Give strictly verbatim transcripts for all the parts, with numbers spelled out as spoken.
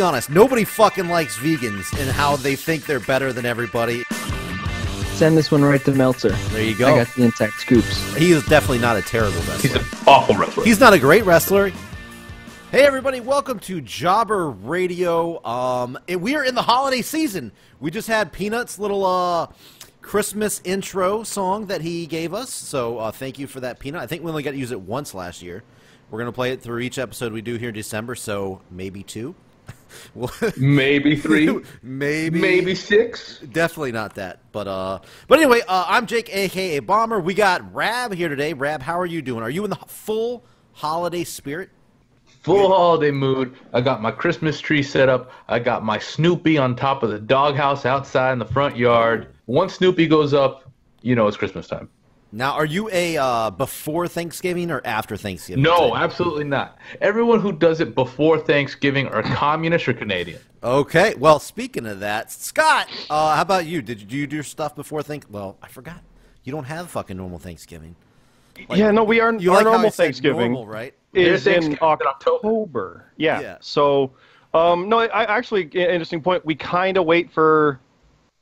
be honest, nobody fucking likes vegans and how they think they're better than everybody. Send this one right to Meltzer. There you go. I got the intact scoops. He is definitely not a terrible wrestler. He's an awful wrestler. He's not a great wrestler. Hey, everybody. Welcome to Jobber Radio. Um, and we are in the holiday season. We just had Peanut's little uh, Christmas intro song that he gave us. So uh, thank you for that, Peanut. I think we only got to use it once last year. We're going to play it through each episode we do here in December, so maybe two. Well, maybe three. Maybe. Maybe six. Definitely not that. But uh, but anyway, uh, I'm Jake, a k a. Bomber. We got Rab here today. Rab, how are you doing? Are you in the full holiday spirit? Full holiday mood. I got my Christmas tree set up. I got my Snoopy on top of the doghouse outside in the front yard. Once Snoopy goes up, you know it's Christmas time. Now, are you a uh, before Thanksgiving or after Thanksgiving? No, type? Absolutely not. Everyone who does it before Thanksgiving are communist or Canadian. Okay. Well, speaking of that, Scott, uh, how about you? Did you do your stuff before Thanksgiving? Well, I forgot. You don't have fucking normal Thanksgiving. Like, yeah, no, we aren't. You like normal Thanksgiving, normal, right? It's in October. Yeah. yeah. So, um, no, I actually, interesting point. We kind of wait for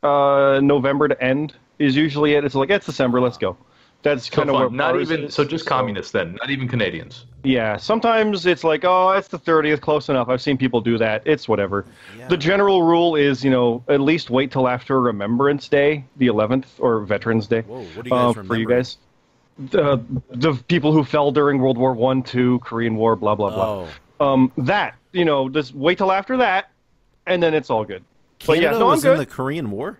uh, November to end. Is usually it. It's like it's December. Let's go. That's kind of where not even so just communists then, not even Canadians. Yeah, sometimes it's like, oh, it's the thirtieth, close enough. I've seen people do that. It's whatever. Yeah. The general rule is, you know, at least wait till after Remembrance Day, the eleventh, or Veterans Day. Whoa, what do you guys uh, remember? For you guys, the the people who fell during World War One, Two, Korean War, blah blah blah. Oh. Um, that you know, just wait till after that, and then it's all good. Canada but yeah, no, was I'm good. In the Korean War.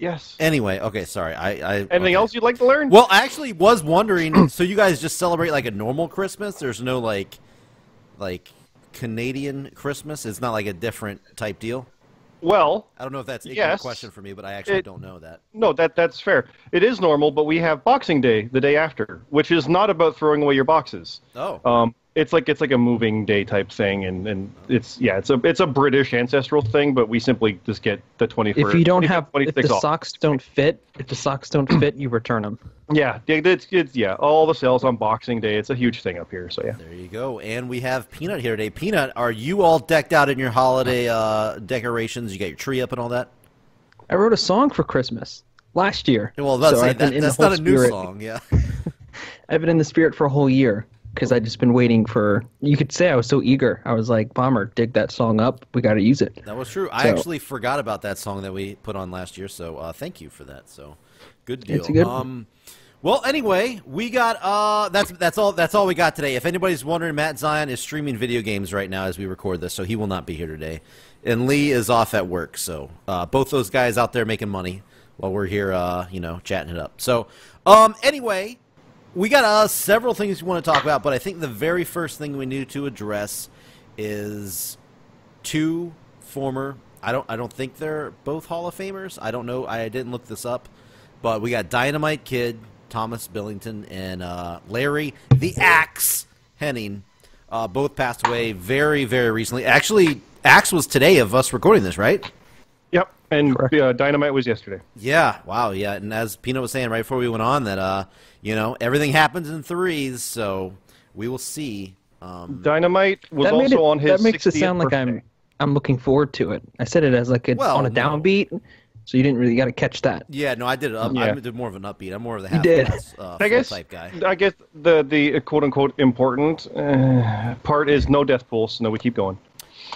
Yes. Anyway, okay, sorry. I, I Anything okay. else you'd like to learn? Well, I actually was wondering, so you guys just celebrate like a normal Christmas? There's no like like Canadian Christmas? It's not like a different type deal? Well, I don't know if that's a yes, question for me, but I actually it, don't know that. No, that that's fair. It is normal, but we have Boxing Day the day after, which is not about throwing away your boxes. Oh. Um it's like it's like a moving day type thing, and and it's yeah, it's a it's a British ancestral thing, but we simply just get the twenty-first. If you don't have if the off. socks don't fit, if the socks don't fit, you return them. Yeah, it's, it's yeah, all the sales on Boxing Day. It's a huge thing up here. So yeah, there you go. And we have Peanut here today. Peanut, are you all decked out in your holiday uh, decorations? You got your tree up and all that? I wrote a song for Christmas last year. Well, that's, so like, that, that's not a new spirit. song. Yeah, I've been in the spirit for a whole year. Because I'd just been waiting for, you could say I was so eager. I was like, Bomber, dig that song up. We got to use it. That was true. So, I actually forgot about that song that we put on last year, so uh, thank you for that. So, good deal. It's a good um, well, anyway, we got, uh, that's that's all That's all we got today. If anybody's wondering, Matt Zion is streaming video games right now as we record this, so he will not be here today. And Lee is off at work, so uh, both those guys out there making money while we're here, uh, you know, chatting it up. So, um, anyway... We got uh, several things we want to talk about, but I think the very first thing we need to address is two former. I don't. I don't think they're both Hall of Famers. I don't know. I didn't look this up, but we got Dynamite Kid, Thomas Billington, and uh, Larry the Axe Hennig. Uh, both passed away very, very recently. Actually, Axe was today of us recording this, right? Yep, and uh, Dynamite was yesterday. Yeah, wow, yeah, and as Peanut was saying right before we went on that, uh, you know, everything happens in threes, so we will see. Um, Dynamite was also it, on his sixtieth. That makes it sound birthday. like I'm I'm looking forward to it. I said it as like it's well, on a no. downbeat, so you didn't really got to catch that. Yeah, no, I did it up. Yeah. I did more of an upbeat. I'm more of the half-ass uh, type guy. I guess the, the quote-unquote important uh, part is no death pools, so no, we keep going.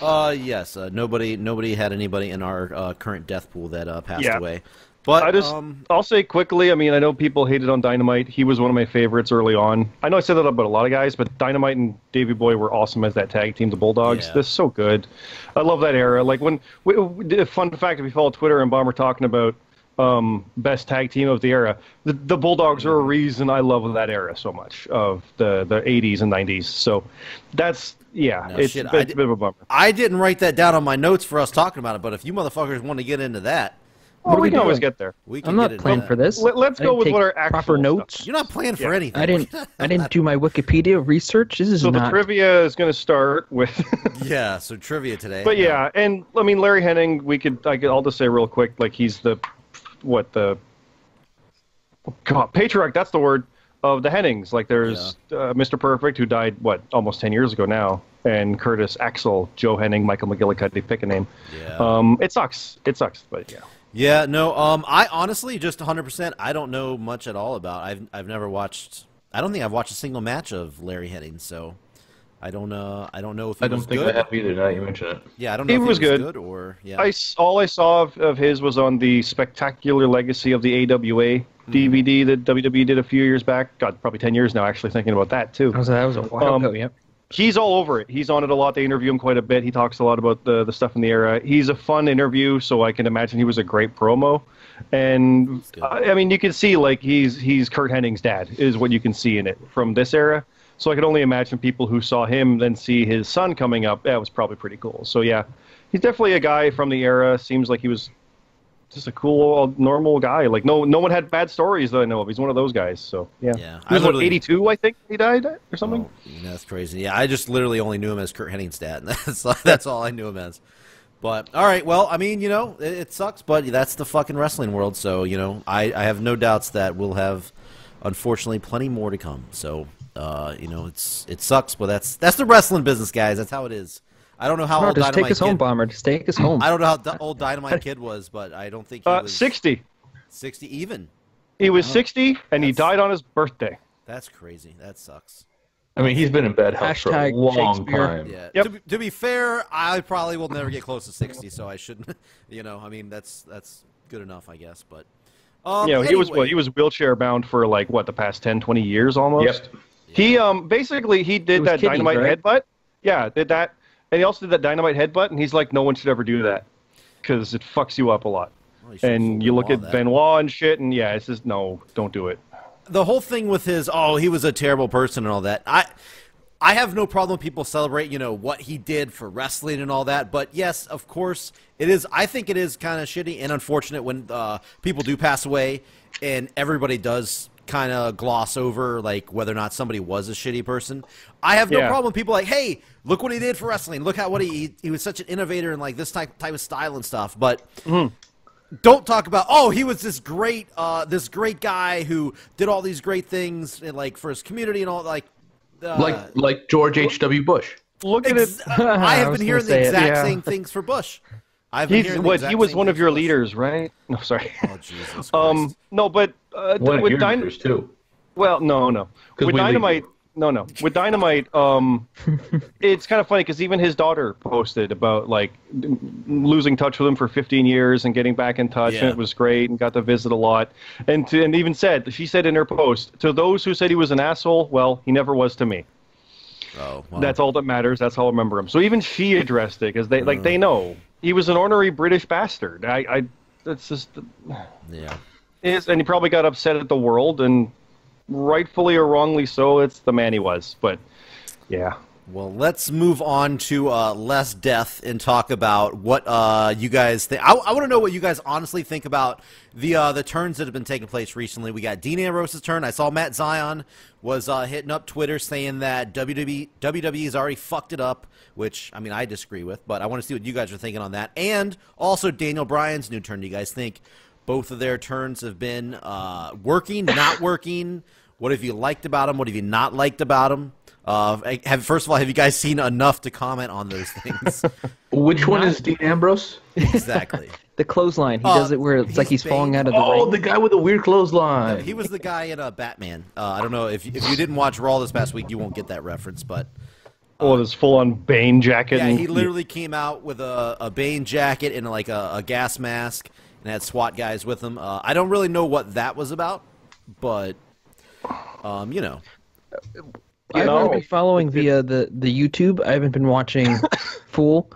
Uh yes, uh, nobody nobody had anybody in our uh, current death pool that uh, passed yeah. away. But I just um, I'll say quickly. I mean, I know people hated on Dynamite. He was one of my favorites early on. I know I said that about a lot of guys, but Dynamite and Davey Boy were awesome as that tag team, the Bulldogs. Yeah. They're so good. I love that era. Like when we, we did a fun fact, if you follow Twitter and Bomber talking about um, best tag team of the era, the, the Bulldogs are a reason I love that era so much of the the eighties and nineties. So that's. Yeah, no, it's shit. A bit, I did, bit of a bummer. I didn't write that down on my notes for us talking about it, but if you motherfuckers want to get into that, well, we, we can always get there. We can I'm not planning for this. Let, let's I go with what our actual proper notes. Stuff. You're not planning yeah. for anything. I didn't. I didn't do my Wikipedia research. This is so not... the trivia is going to start with. yeah, so trivia today. But yeah, yeah, and I mean Larry Hennig. We could. I could. I'll just say real quick. Like he's the, what the. Oh, God, patriarch. That's the word. of the Hennings. Like there's yeah. uh, Mister Perfect, who died, what, almost ten years ago now, and Curtis Axel, Joe Hennig, Michael McGillicuddy, pick a name. Yeah. Um, it sucks. It sucks, but yeah. Yeah, no, um, I honestly, just one hundred percent, I don't know much at all about. I've, I've never watched, I don't think I've watched a single match of Larry Hennig, so I don't, uh, I don't know if it I was good. I don't think I have either, now you mention it. Yeah, I don't know it if was it was good, good or, yeah. I, all I saw of, of his was on the Spectacular Legacy of the A W A mm-hmm. D V D that W W E did a few years back. God, probably ten years now, actually, thinking about that, too. Oh, so that was a while um, ago, yeah. He's all over it. He's on it a lot. They interview him quite a bit. He talks a lot about the the stuff in the era. He's a fun interview, so I can imagine he was a great promo. And I, I mean, you can see like he's he's Curt Hennig's dad is what you can see in it from this era. So I could only imagine people who saw him then see his son coming up. That was probably pretty cool. So yeah, he's definitely a guy from the era. Seems like he was just a cool, normal guy. Like no, no one had bad stories that I know of. He's one of those guys. So yeah, yeah. He was what, eighty-two, I think, he died or something. Oh, yeah, that's crazy. Yeah, I just literally only knew him as Curt Hennig's dad, and that's that's all I knew him as. But all right, well, I mean, you know, it, it sucks, but that's the fucking wrestling world. So you know, I I have no doubts that we'll have, unfortunately, plenty more to come. So uh, you know, it's it sucks, but that's that's the wrestling business, guys. That's how it is. I don't know how no, old just Dynamite take us Kid... home, Bomber. Just take us home. I don't know how old Dynamite Kid was, but I don't think he uh, was... sixty. sixty even. He was oh, sixty, and he died on his birthday. That's crazy. That sucks. I mean, he's been in bad health for a long time. Yeah. Yep. To, to be fair, I probably will never get close to sixty, so I shouldn't... You know, I mean, that's that's good enough, I guess, but... Um, yeah, anyway. he was well, he was wheelchair-bound for, like, what, the past ten, twenty years almost? Yep. Yeah. He, um, basically, he did that kidney, Dynamite right? headbutt. Yeah, did that... And he also did that Dynamite headbutt, and he's like, no one should ever do that because it fucks you up a lot. Well, and you look at that. Benoit and shit, and yeah, it's just, no, don't do it. The whole thing with his, oh, he was a terrible person and all that. I I have no problem people celebrate, you know, what he did for wrestling and all that. But, yes, of course, it is. I think it is kind of shitty and unfortunate when uh, people do pass away and everybody does kind of gloss over like whether or not somebody was a shitty person. I have no yeah. problem with people like, hey, look what he did for wrestling. Look how what he, he he was such an innovator in like this type type of style and stuff. But mm-hmm. don't talk about oh he was this great uh this great guy who did all these great things and like for his community and all like uh, like like George H W Bush. Look at it. I have been I hearing the exact it, yeah. same things for Bush. I've been hearing the exact he was one of your leaders, right? No, sorry. Oh Jesus Christ. Um, no, but. Uh, One with Dynamite too. Well, no, no. With Dynamite, leave. no, no. With Dynamite, um, it's kind of funny because even his daughter posted about like losing touch with him for fifteen years and getting back in touch, yeah. and it was great, and got to visit a lot, and to, and even said she said in her post to those who said he was an asshole, well, he never was to me. Oh, wow. That's all that matters. That's how I remember him. So even she addressed it because they mm. like they know he was an ornery British bastard. I, I, that's just yeah. Is, and he probably got upset at the world, and rightfully or wrongly so, it's the man he was. But, yeah. Well, let's move on to uh, less death and talk about what uh, you guys think. I, I want to know what you guys honestly think about the uh, the turns that have been taking place recently. We got Dean Ambrose's turn. I saw Matt Zion was uh, hitting up Twitter saying that W W E has already fucked it up, which, I mean, I disagree with. But I want to see what you guys are thinking on that. And also Daniel Bryan's new turn. Do you guys think both of their turns have been uh, working, not working? What have you liked about them? What have you not liked about them? Uh, have, first of all, have you guys seen enough to comment on those things? Which one is Dean Ambrose? Exactly. The clothesline. He uh, does it where it's he's like he's banged. falling out of the Oh, ring. The guy with the weird clothesline. He was the guy in uh, Batman. Uh, I don't know. If, if you didn't watch Raw this past week, you won't get that reference, but... Oh, this full-on Bane jacket. Yeah, and... he literally came out with a, a Bane jacket and like a, a gas mask. And had SWAT guys with him. Uh, I don't really know what that was about, but um, you know, I haven't been following the uh, the the YouTube. I haven't been watching Fool,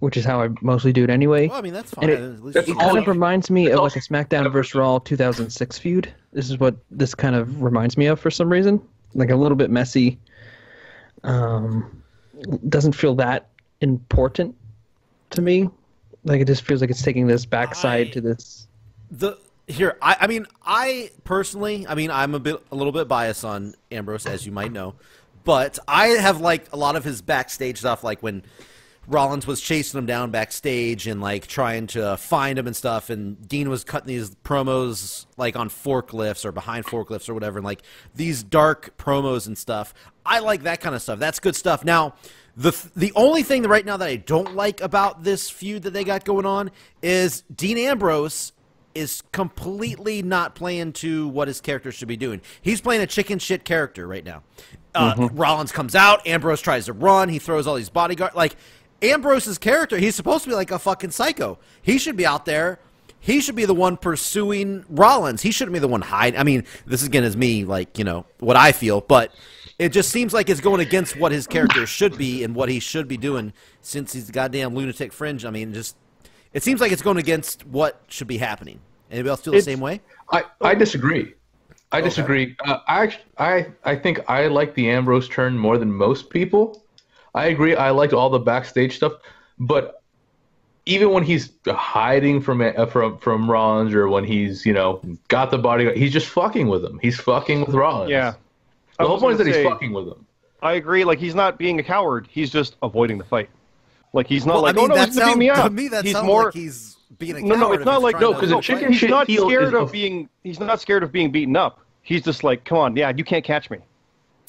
which is how I mostly do it anyway. Well, I mean that's fine. And it it kind of reminds me of like a SmackDown versus Raw two thousand six feud. This is what this kind of reminds me of for some reason. Like a little bit messy. Um, doesn't feel that important to me. Like, it just feels like it's taking this backside I, to this. The Here, I, I mean, I personally, I mean, I'm a bit, a little bit biased on Ambrose, as you might know. But I have liked a lot of his backstage stuff, like when Rollins was chasing him down backstage and, like, trying to find him and stuff, and Dean was cutting these promos, like, on forklifts or behind forklifts or whatever, and, like, these dark promos and stuff. I like that kind of stuff. That's good stuff. Now, the the only thing right now that I don't like about this feud that they got going on is Dean Ambrose is completely not playing to what his character should be doing. He's playing a chicken shit character right now. Uh, mm-hmm. Rollins comes out. Ambrose tries to run. He throws all these bodyguards. Like, Ambrose's character, he's supposed to be like a fucking psycho. He should be out there. He should be the one pursuing Rollins. He shouldn't be the one hiding. I mean, this again is me, like, you know, what I feel, but it just seems like it's going against what his character should be and what he should be doing since he's the goddamn lunatic fringe. I mean, just it seems like it's going against what should be happening. Anybody else feel it's, the same way? I, I disagree. I okay. disagree. Uh, I, I, I think I like the Ambrose turn more than most people. I agree. I liked all the backstage stuff, but even when he's hiding from uh, from from Rollins, or when he's, you know, got the bodyguard, he's just fucking with him. He's fucking with Rollins. Yeah. The I whole point is that say, he's fucking with him. I agree. Like, he's not being a coward. He's just avoiding the fight. Like, he's not well, like, I mean, oh, no, he's beating me up. To me, that he's sounds more, like he's being a coward. No, no, it's not like, no, because no, chicken he's shit not scared of being, he's not scared of being beaten up. He's just like, come on, yeah, you can't catch me.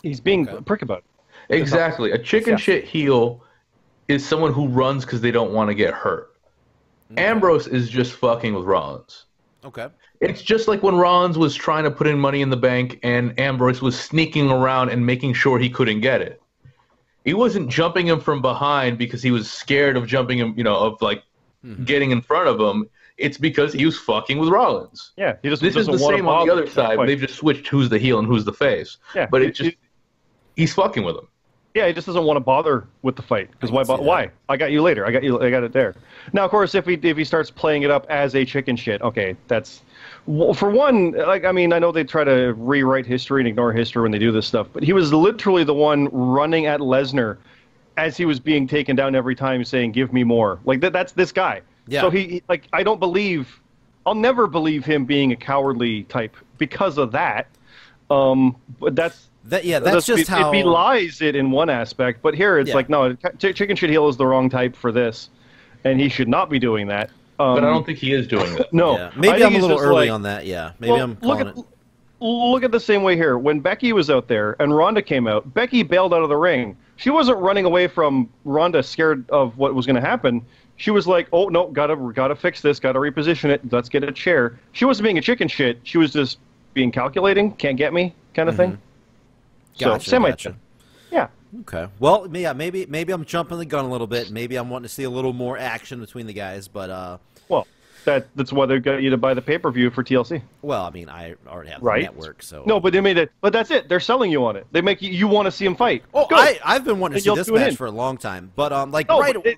He's being okay. a prick about it. Exactly. A chicken yeah. shit heel is someone who runs because they don't want to get hurt. Okay. Ambrose is just fucking with Rollins. Okay. It's just like when Rollins was trying to put in Money in the Bank and Ambrose was sneaking around and making sure he couldn't get it. He wasn't jumping him from behind because he was scared of jumping him, you know, of, like, mm-hmm. getting in front of him. It's because he was fucking with Rollins. Yeah. He just, this is the same on the other side. They've just switched who's the heel and who's the face. Yeah. But it just, it, he's fucking with him. Yeah, he just doesn't want to bother with the fight because why? Why? I got you later. I got you. I got it there. Now, of course, if he if he starts playing it up as a chicken shit, okay, that's well, for one. Like, I mean, I know they try to rewrite history and ignore history when they do this stuff, but he was literally the one running at Lesnar as he was being taken down every time, saying, "Give me more." Like that. That's this guy. Yeah. So he like I don't believe. I'll never believe him being a cowardly type because of that. Um, but that's. That, yeah, that's just it, how... It belies it in one aspect, but here it's yeah. like, no, ch chicken shit heel is the wrong type for this, and he should not be doing that. Um, but I don't think he is doing that. No. Yeah. Maybe I'm a little early like, on that, yeah. Maybe well, I'm calling look at, it... Look at the same way here. When Becky was out there and Ronda came out, Becky bailed out of the ring. She wasn't running away from Ronda scared of what was going to happen. She was like, oh, no, gotta, gotta fix this, gotta reposition it, let's get a chair. She wasn't being a chicken shit. She was just being calculating, can't get me kind of mm-hmm. thing. Gotcha, so, semi gotcha. Yeah. Okay. Well, yeah, maybe maybe I'm jumping the gun a little bit. Maybe I'm wanting to see a little more action between the guys, but uh well, that that's why they got you to buy the pay-per-view for T L C. Well, I mean, I already have the right? network, so no, but they made it. But that's it. They're selling you on it. They make you you want to see them fight. Oh, Good. I I've been wanting to and see this match for a long time, but um like no, right but, it,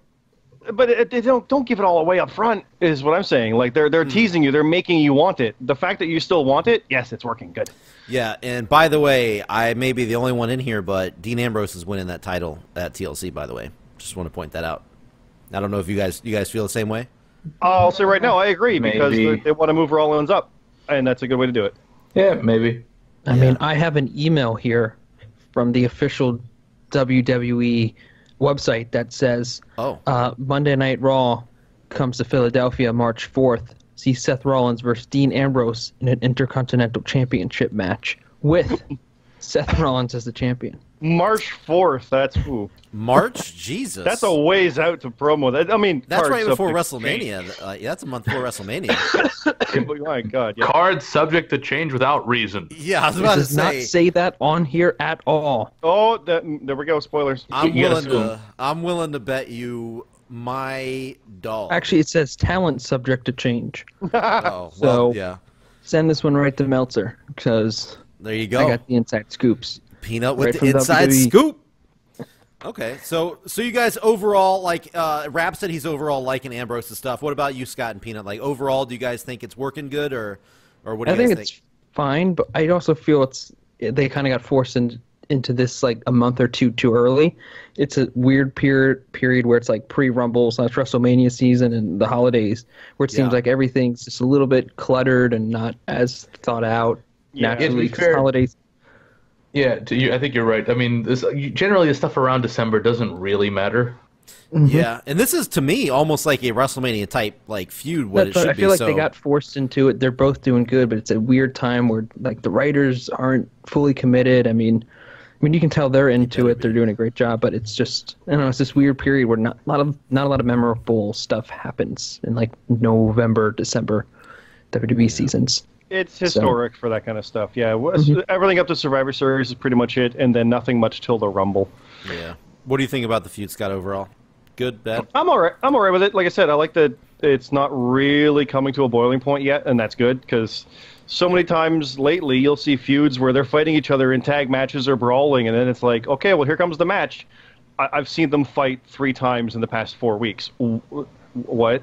but it, they don't don't give it all away up front is what I'm saying. Like they're they're mm. teasing you. They're making you want it. The fact that you still want it, yes, it's working. Good. Yeah, and by the way, I may be the only one in here, but Dean Ambrose is winning that title at T L C, by the way. Just want to point that out. I don't know if you guys you guys feel the same way. I'll say right now, I agree, maybe. because they, they want to move Rollins up, and that's a good way to do it. Yeah, maybe. I yeah. mean, I have an email here from the official W W E website that says, oh. uh, Monday Night Raw comes to Philadelphia March fourth. See Seth Rollins versus Dean Ambrose in an Intercontinental Championship match with Seth Rollins as the champion. March fourth, that's who. March? Jesus. That's a ways out to promo. That, I mean, that's right before WrestleMania. Uh, yeah, that's a month before WrestleMania. My God. Yeah. Card subject to change without reason. Yeah, I was about it to does say. Not say that on here at all. Oh, that, there we go. Spoilers. I'm willing to, I'm willing to bet you. My doll. Actually, it says talent subject to change. oh, well, so yeah. Send this one right to Meltzer because there you go. I got the inside scoops. Peanut right with the inside W W E. Scoop. Okay, so so you guys overall like uh, Rap said he's overall liking Ambrose's stuff. What about you, Scott and Peanut? Like overall, do you guys think it's working good or or what? Do I you guys think it's think? fine, but I also feel it's they kind of got forced into. into this like a month or two too early. It's a weird period period where it's like pre-Rumble slash WrestleMania season and the holidays where it yeah. seems like everything's just a little bit cluttered and not as thought out yeah. naturally because yeah, holidays. Yeah, to you, I think you're right. I mean, this, generally the stuff around December doesn't really matter. Mm-hmm. Yeah, and this is, to me, almost like a WrestleMania type like feud. What That's it should I feel be, like so. They got forced into it. They're both doing good, but it's a weird time where like the writers aren't fully committed. I mean, I mean you can tell they're into it. Be. They're doing a great job, but it's just I don't know. It's this weird period where not a lot of not a lot of memorable stuff happens in like November, December, W W E yeah. seasons. It's historic so. for that kind of stuff. Yeah, mm-hmm. everything up to Survivor Series is pretty much it, and then nothing much till the Rumble. Yeah. What do you think about the feud, Scott? Overall, good, bad? I'm all right. I'm all right with it. Like I said, I like that it's not really coming to a boiling point yet, and that's good because so many times lately you'll see feuds where they're fighting each other in tag matches or brawling, and then it's like, okay, well here comes the match. I I've seen them fight three times in the past four weeks. What?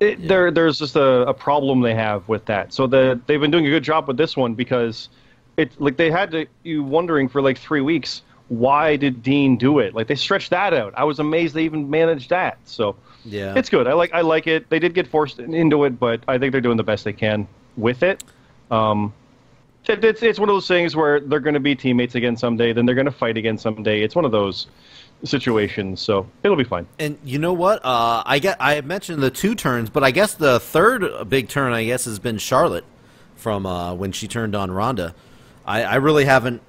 It, yeah. There, there's just a, a problem they have with that. So the, they've been doing a good job with this one because it, like they had to, you wondering for like three weeks, why did Dean do it? Like they stretched that out. I was amazed they even managed that. So yeah, it's good. I like, I like it. They did get forced into it, but I think they're doing the best they can with it. Um, it it's, it's one of those things where they're going to be teammates again someday. Then they're going to fight again someday. It's one of those situation, so it'll be fine. And you know what? Uh, I get. I mentioned the two turns, but I guess the third big turn, I guess, has been Charlotte from uh, when she turned on Ronda. I, I really haven't.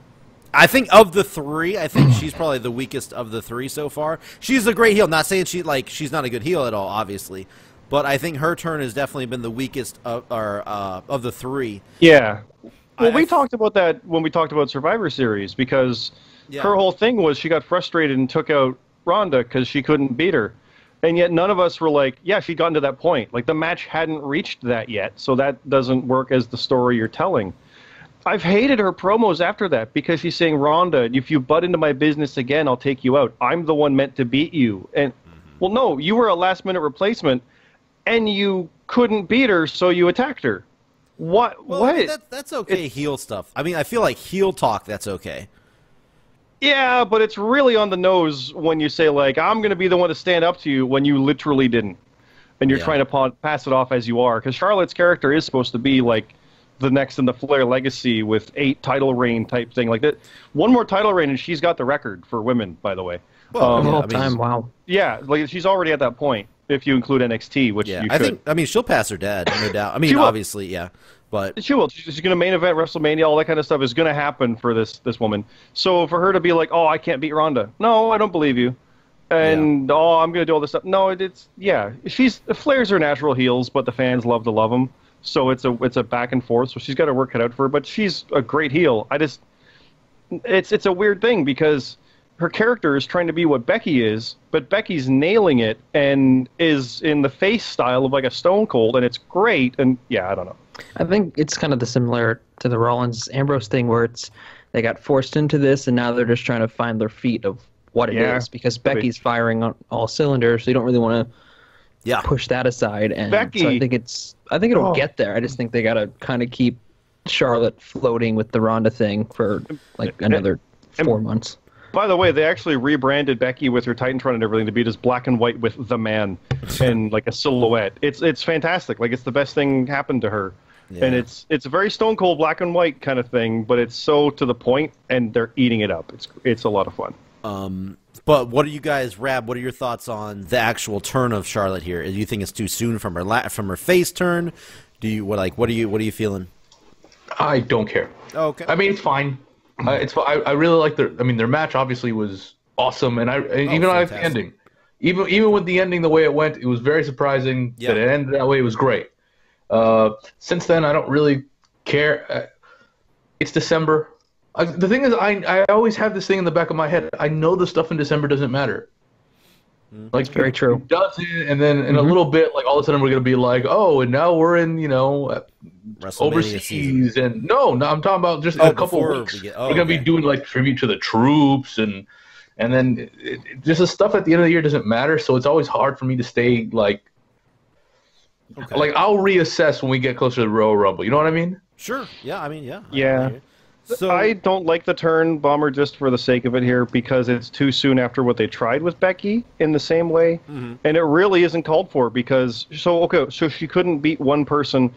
I think of the three, I think she's probably the weakest of the three so far. She's a great heel. Not saying she like she's not a good heel at all, obviously, but I think her turn has definitely been the weakest of or uh, of the three. Yeah. Well, I, we I, talked about that when we talked about Survivor Series because. Yeah. Her whole thing was she got frustrated and took out Ronda because she couldn't beat her. And yet none of us were like, yeah, she'd gotten to that point. Like, the match hadn't reached that yet, so that doesn't work as the story you're telling. I've hated her promos after that because she's saying, Ronda, if you butt into my business again, I'll take you out. I'm the one meant to beat you. And, well, no, you were a last-minute replacement, and you couldn't beat her, so you attacked her. What? Well, what? That, that's okay, it's, heel stuff. I mean, I feel like heel talk, that's okay. Yeah, but it's really on the nose when you say, like, I'm going to be the one to stand up to you when you literally didn't. And you're yeah. trying to pass it off as you are. Because Charlotte's character is supposed to be, like, the next in the Flair legacy with eight title reign type thing. Like, that. One more title reign, and she's got the record for women, by the way. Well, um, yeah, all I mean, time, wow. Yeah, like, she's already at that point, if you include N X T, which yeah, you I could. Think, I mean, she'll pass her dad, no doubt. I mean, obviously, yeah. But she will. She's going to main event WrestleMania. All that kind of stuff is going to happen for this this woman. So for her to be like, oh, I can't beat Ronda. No, I don't believe you. And, yeah. oh, I'm going to do all this stuff. No, it, it's, yeah. She's, Flair's are natural heels, but the fans love to love them. So it's a, it's a back and forth. So she's got to work it out for her. But she's a great heel. I just, it's, it's a weird thing because her character is trying to be what Becky is, but Becky's nailing it and is in the face style of like a Stone Cold. And it's great. And, yeah, I don't know. I think it's kind of the similar to the Rollins-Ambrose thing where it's they got forced into this and now they're just trying to find their feet of what it yeah. is because Becky's firing on all cylinders, so you don't really want to yeah. push that aside. And Becky. So I think it's I think it'll oh. get there. I just think they got to kind of keep Charlotte floating with the Ronda thing for like another and, four and, months. By the way, they actually rebranded Becky with her Titantron and everything to be just black and white with the man and like a silhouette. It's it's fantastic. Like it's the best thing happened to her. Yeah. And it's it's a very Stone Cold black and white kind of thing, but it's so to the point, and they're eating it up. It's it's a lot of fun. Um, but what are you guys, Rab? What are your thoughts on the actual turn of Charlotte here? Do you think it's too soon from her la from her face turn? Do you what like what are you what are you feeling? I don't care. Oh, okay. I mean, it's fine. Uh, it's I I really like their I mean their match obviously was awesome, and I and oh, even like the ending, even even with the ending the way it went, it was very surprising yeah. that it ended that way. It was great. Uh, since then, I don't really care. It's December. I, the thing is, I I always have this thing in the back of my head. I know the stuff in December doesn't matter. Mm, like very true. It doesn't, and then in mm-hmm. a little bit, like all of a sudden, we're gonna be like, oh, and now we're in, you know, overseas, season. and no, no, I'm talking about just in oh, a couple weeks. We get, oh, we're gonna okay. be doing like tribute to the troops, and and then it, it, just the stuff at the end of the year doesn't matter. So it's always hard for me to stay like. Okay. Like, I'll reassess when we get closer to the Royal Rumble. You know what I mean? Sure. Yeah, I mean, yeah. Yeah. I, so, I don't like the turn, Bomber, just for the sake of it here, because it's too soon after what they tried with Becky in the same way. Mm-hmm. And it really isn't called for because, so, okay, so she couldn't beat one person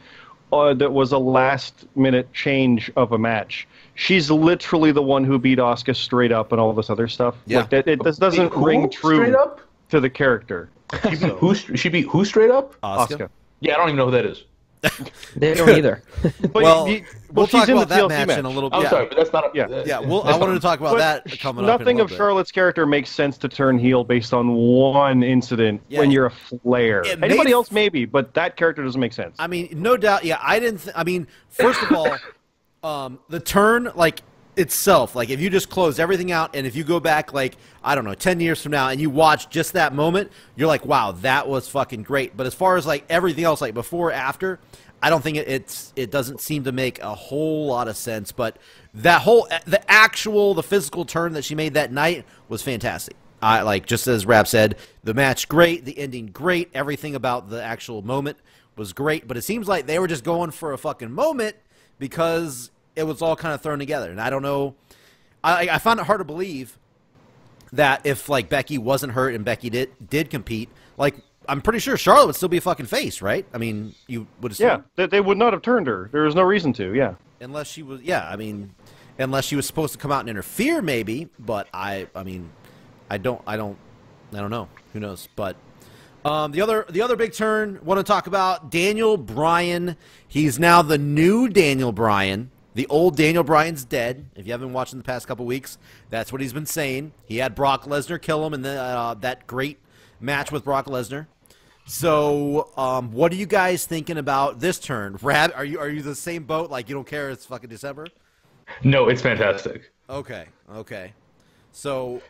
uh, that was a last-minute change of a match. She's literally the one who beat Asuka straight up and all this other stuff. Yeah. Like, it, it, this doesn't ring true. Straight up? to the character. She beat who, she beat who straight up? Asuka. Asuka. Yeah, I don't even know who that is. They don't either. But well, you, you, well, we'll talk about that match, match in a little bit. I'm yeah. sorry, but that's not. A, yeah, that, yeah. Well, I wanted to talk about that coming up. Nothing of Charlotte's bit. character makes sense to turn heel based on one incident yeah. when you're a Flair. It Anybody made, else, maybe, but that character doesn't make sense. I mean, no doubt. Yeah, I didn't. I mean, first of all, um, the turn like itself, like if you just close everything out, and if you go back, like I don't know, ten years from now, and you watch just that moment, you're like, wow, that was fucking great. But as far as like everything else, like before, after. I don't think it, it's it doesn't seem to make a whole lot of sense, but that whole the actual the physical turn that she made that night was fantastic. I like just as Rap said, the match great, the ending great, everything about the actual moment was great, but it seems like they were just going for a fucking moment because it was all kind of thrown together. And I don't know, I I found it hard to believe that if like Becky wasn't hurt and Becky did did compete, like I'm pretty sure Charlotte would still be a fucking face, right? I mean, you would assume. Yeah, they, they would not have turned her. There was no reason to, yeah. Unless she was, yeah, I mean, unless she was supposed to come out and interfere, maybe. But I, I mean, I don't, I don't, I don't know. Who knows? But um, the other, the other big turn I want to talk about, Daniel Bryan. He's now the new Daniel Bryan. The old Daniel Bryan's dead. If you haven't been watching the past couple weeks, that's what he's been saying. He had Brock Lesnar kill him in the, uh, that great match with Brock Lesnar. So, um, what are you guys thinking about this turn? Rab, are you are you the same boat? Like you don't care? It's fucking December. No, it's fantastic. Okay, okay. So,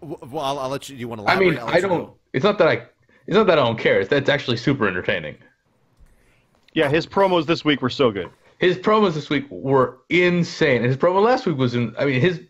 well, I'll, I'll let you. Do you want to? I mean, I don't. It's not that I. It's not that I don't care. It's that's actually super entertaining. Yeah, his promos this week were so good. His promos this week were insane, and his promo last week was. In, I mean, his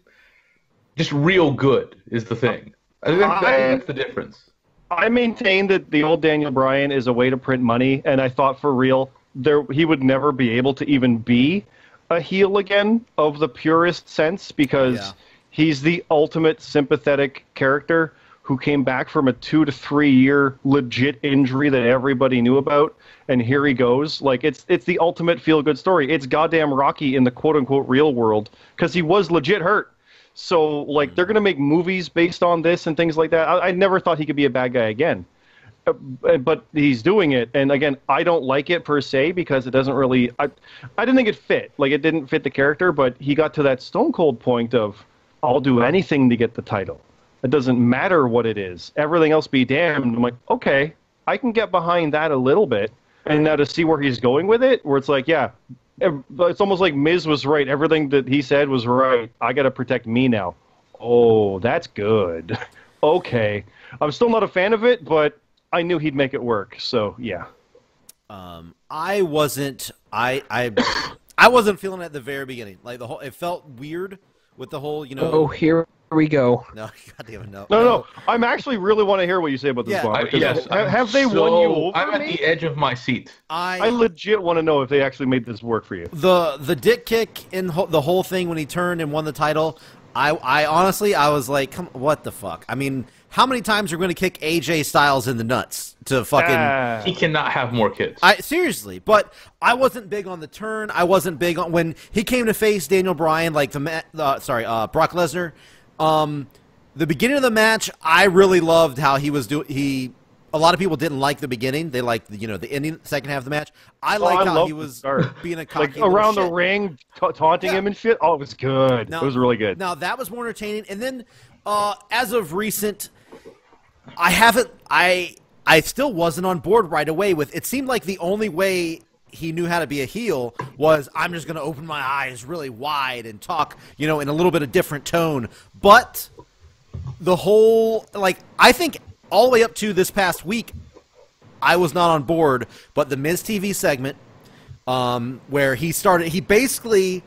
just real good is the thing. I think that's, that's the difference. I maintain that the old Daniel Bryan is a way to print money, and I thought for real there he would never be able to even be a heel again of the purest sense because yeah. he's the ultimate sympathetic character who came back from a two to three year legit injury that everybody knew about, and here he goes. Like it's it's the ultimate feel good story. It's goddamn Rocky in the quote unquote real world because he was legit hurt. So, like, they're going to make movies based on this and things like that. I, I never thought he could be a bad guy again. Uh, but he's doing it. And, again, I don't like it per se because it doesn't really I, – I didn't think it fit. Like, it didn't fit the character, but he got to that stone cold point of, I'll do anything to get the title. It doesn't matter what it is. Everything else be damned. I'm like, okay, I can get behind that a little bit. And now to see where he's going with it, where it's like, yeah – it's almost like Miz was right. Everything that he said was right. I got to protect me now. Oh, that's good. Okay. I'm still not a fan of it, but I knew he'd make it work. So, yeah. Um, I wasn't I I I wasn't feeling it at the very beginning. Like the whole it felt weird with the whole, you know. Oh, here we go. No, God damn it, no. No, no. I'm actually really want to hear what you say about this one. Yeah, yes. I, have they so, won you over? I'm at me? the edge of my seat. I, I legit want to know if they actually made this work for you. The the dick kick in ho the whole thing when he turned and won the title. I I honestly I was like, come what the fuck? I mean, how many times are we going to kick A J Styles in the nuts to fucking? Uh, he cannot have more kids. I seriously, but I wasn't big on the turn. I wasn't big on when he came to face Daniel Bryan, like the uh, sorry uh, Brock Lesnar. Um, the beginning of the match, I really loved how he was doing. He, a lot of people didn't like the beginning. They liked, you know, the ending, second half of the match. I liked oh, I how he was being a cocky like around the shit. ring, ta taunting yeah. him and shit. Oh, it was good. Now, it was really good. Now that was more entertaining. And then, uh, as of recent, I haven't. I I still wasn't on board right away with. It seemed like the only way he knew how to be a heel was I'm just going to open my eyes really wide and talk, you know, in a little bit of different tone. But the whole, like, I think all the way up to this past week, I was not on board, but the Miz T V segment um, where he started, he basically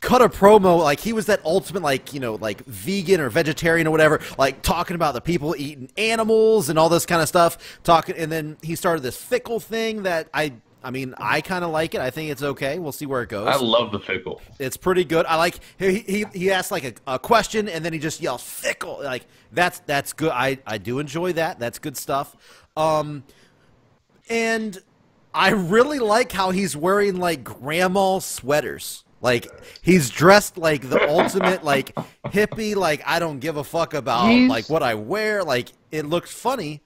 cut a promo, like he was that ultimate, like, you know, like vegan or vegetarian or whatever, like talking about the people eating animals and all this kind of stuff, talking, and then he started this fickle thing that I, I mean, I kind of like it. I think it's okay. We'll see where it goes. I love the fickle. It's pretty good. I like he he he asks like a, a question and then he just yells fickle. Like that's that's good. I I do enjoy that. That's good stuff. Um, and I really like how he's wearing like grandma sweaters. Like he's dressed like the ultimate like hippie. Like I don't give a fuck about he's... like what I wear. Like it looked funny.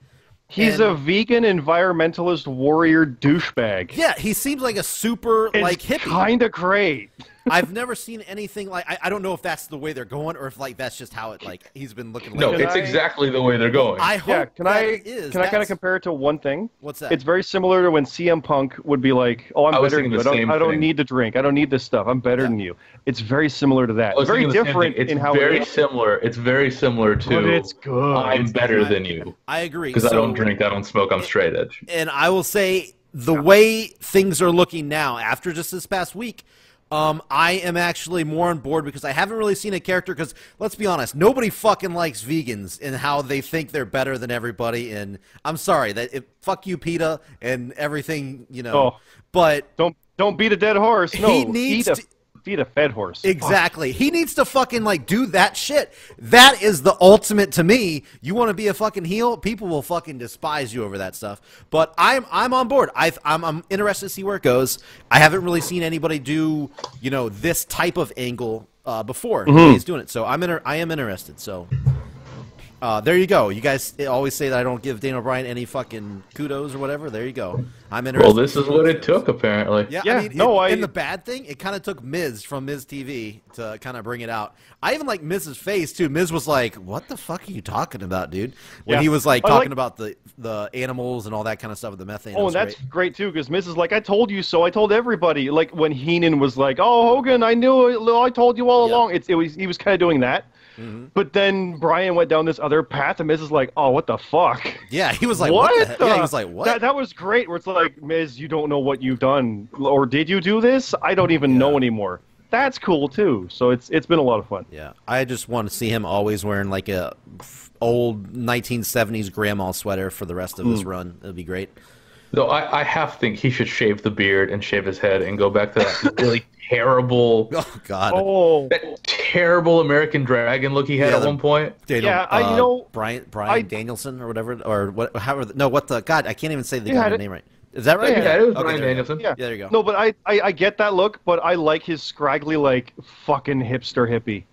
He's and, a vegan environmentalist warrior douchebag. Yeah, he seems like a super it's like hippie. Kind of great. I've never seen anything like. I, I don't know if that's the way they're going, or if like that's just how it like he's been looking. No, like. it's I, exactly the way they're going. I hope. Yeah, can that I? Is, can that's... I kind of compare it to one thing? What's that? It's very similar to when C M Punk would be like, "Oh, I'm better than you. I don't, I don't need to drink. I don't need this stuff. I'm better yeah. than you." It's very similar to that. It's very different it's in how. Very it is. similar. It's very similar to. But it's good. I'm it's better good. than you. I agree. Because so, I don't drink. I don't smoke. I'm straight edge. And I will say the way things are looking now, after just this past week. Um, I am actually more on board because I haven't really seen a character because, let's be honest, nobody fucking likes vegans and how they think they're better than everybody. And I'm sorry, that it, fuck you, PETA, and everything, you know. Oh, but don't don't beat a dead horse. No, he needs eat a, to feed a fed horse. Exactly. Fuck. He needs to fucking, like, do that shit. That is the ultimate to me. You want to be a fucking heel? People will fucking despise you over that stuff. But I'm I'm on board. I've, I'm, I'm interested to see where it goes. I haven't really seen anybody do, you know, this type of angle uh, before. Mm-hmm. He's doing it. So I'm inter I am interested. So uh, there you go. You guys always say that I don't give Daniel Bryan any fucking kudos or whatever. There you go. I'm interested. Well, this is what it took, apparently. Yeah, yeah I mean, no, it, I... And the bad thing, it kind of took Miz from Miz T V to kind of bring it out. I even like Miz's face, too. Miz was like, what the fuck are you talking about, dude? When yeah. he was, like, I talking like... about the, the animals and all that kind of stuff with the methane. Oh, and that's great, great too, because Miz is like, I told you so. I told everybody. Like, when Heenan was like, oh, Hogan, I knew it. I told you all yeah. along. It's, it was, he was kind of doing that. Mm-hmm. But then Bryan went down this other path, and Miz is like, "Oh, what the fuck?" Yeah, he was like, "What?" what the the... Yeah, he was like, "What?" That, that was great. Where it's like, Miz, you don't know what you've done, or did you do this? I don't even yeah. know anymore. That's cool too. So it's it's been a lot of fun. Yeah, I just want to see him always wearing like a old nineteen seventies grandma sweater for the rest of mm. his run. It'd be great. Though I, I half think he should shave the beard and shave his head and go back to that really terrible, oh god, oh. that terrible American Dragon look he had yeah, at the, one point. Daniel, yeah, I uh, know Bryan Bryan I, Danielson or whatever or what? However, no, what the god? I can't even say the guy's name right. Is that right? Yeah, yeah. it was okay, Bryan Danielson. Yeah. yeah, there you go. No, but I, I I get that look, but I like his scraggly like fucking hipster hippie.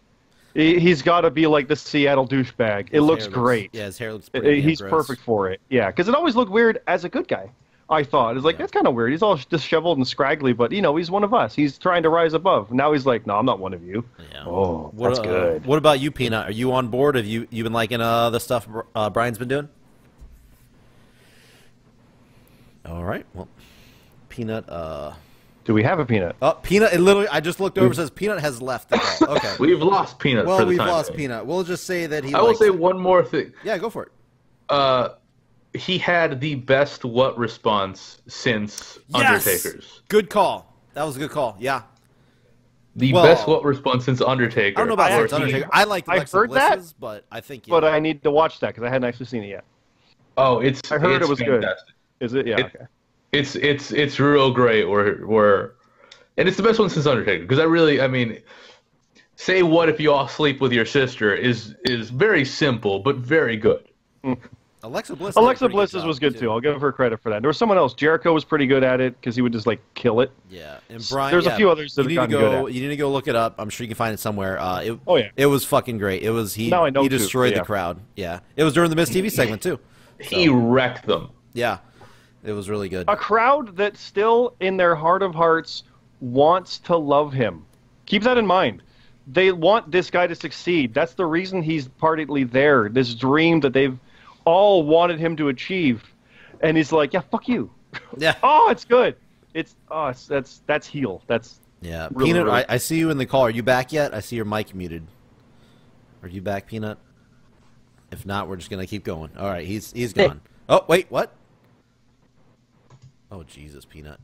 He's got to be like the Seattle douchebag. It his looks great. Looks, yeah, his hair looks pretty. It, he's gross. perfect for it. Yeah, because it always looked weird as a good guy, I thought. It's like, yeah. that's kind of weird. He's all disheveled and scraggly, but, you know, he's one of us. He's trying to rise above. Now he's like, no, I'm not one of you. Yeah. Oh, what, that's uh, good. What about you, Peanut? Are you on board? Have you, you been liking uh, the stuff uh, Bryan's been doing? All right. Well, Peanut... Uh... Do we have a Peanut? Oh, Peanut, it literally, I just looked over, it says Peanut has left the call. Okay. We've lost Peanut well, for the time. Well, we've lost Peanut. We'll just say that he I will say it. one more thing. Yeah, go for it. Uh, he had the best what response since yes! Undertaker's. Good call. That was a good call, yeah. The well, best what response since Undertaker. I don't know about since Undertaker. He, I like Alexa I heard Bliss's, that, but I think... Yeah. But I need to watch that, because I hadn't actually seen it yet. Oh, it's I heard it's it was fantastic. good. Is it? Yeah, it, okay. It's it's it's real great. Where where, and it's the best one since Undertaker. Because I really, I mean, say what if you all sleep with your sister is is very simple but very good. Alexa Bliss. Alexa Bliss's was good too. I'll give her credit for that. There was someone else. Jericho was pretty good at it because he would just like kill it. Yeah, and Bryan. There's yeah, a few others that have gotten go, good at. You need to go look it up. I'm sure you can find it somewhere. Uh, it, oh yeah, it was fucking great. It was he. Now I know he destroyed too, yeah. the crowd. Yeah, it was during the Miz T V segment too. So. He wrecked them. Yeah. It was really good. A crowd that still, in their heart of hearts, wants to love him. Keep that in mind. They want this guy to succeed. That's the reason he's partly there, this dream that they've all wanted him to achieve. And he's like, yeah, fuck you. Yeah. Oh, it's good. It's, oh, it's, that's, that's heel. That's yeah. Really, Peanut, really I, I see you in the call. Are you back yet? I see your mic muted. Are you back, Peanut? If not, we're just going to keep going. All right, he's, he's gone. Hey. Oh, wait, what? Oh, Jesus, Peanut.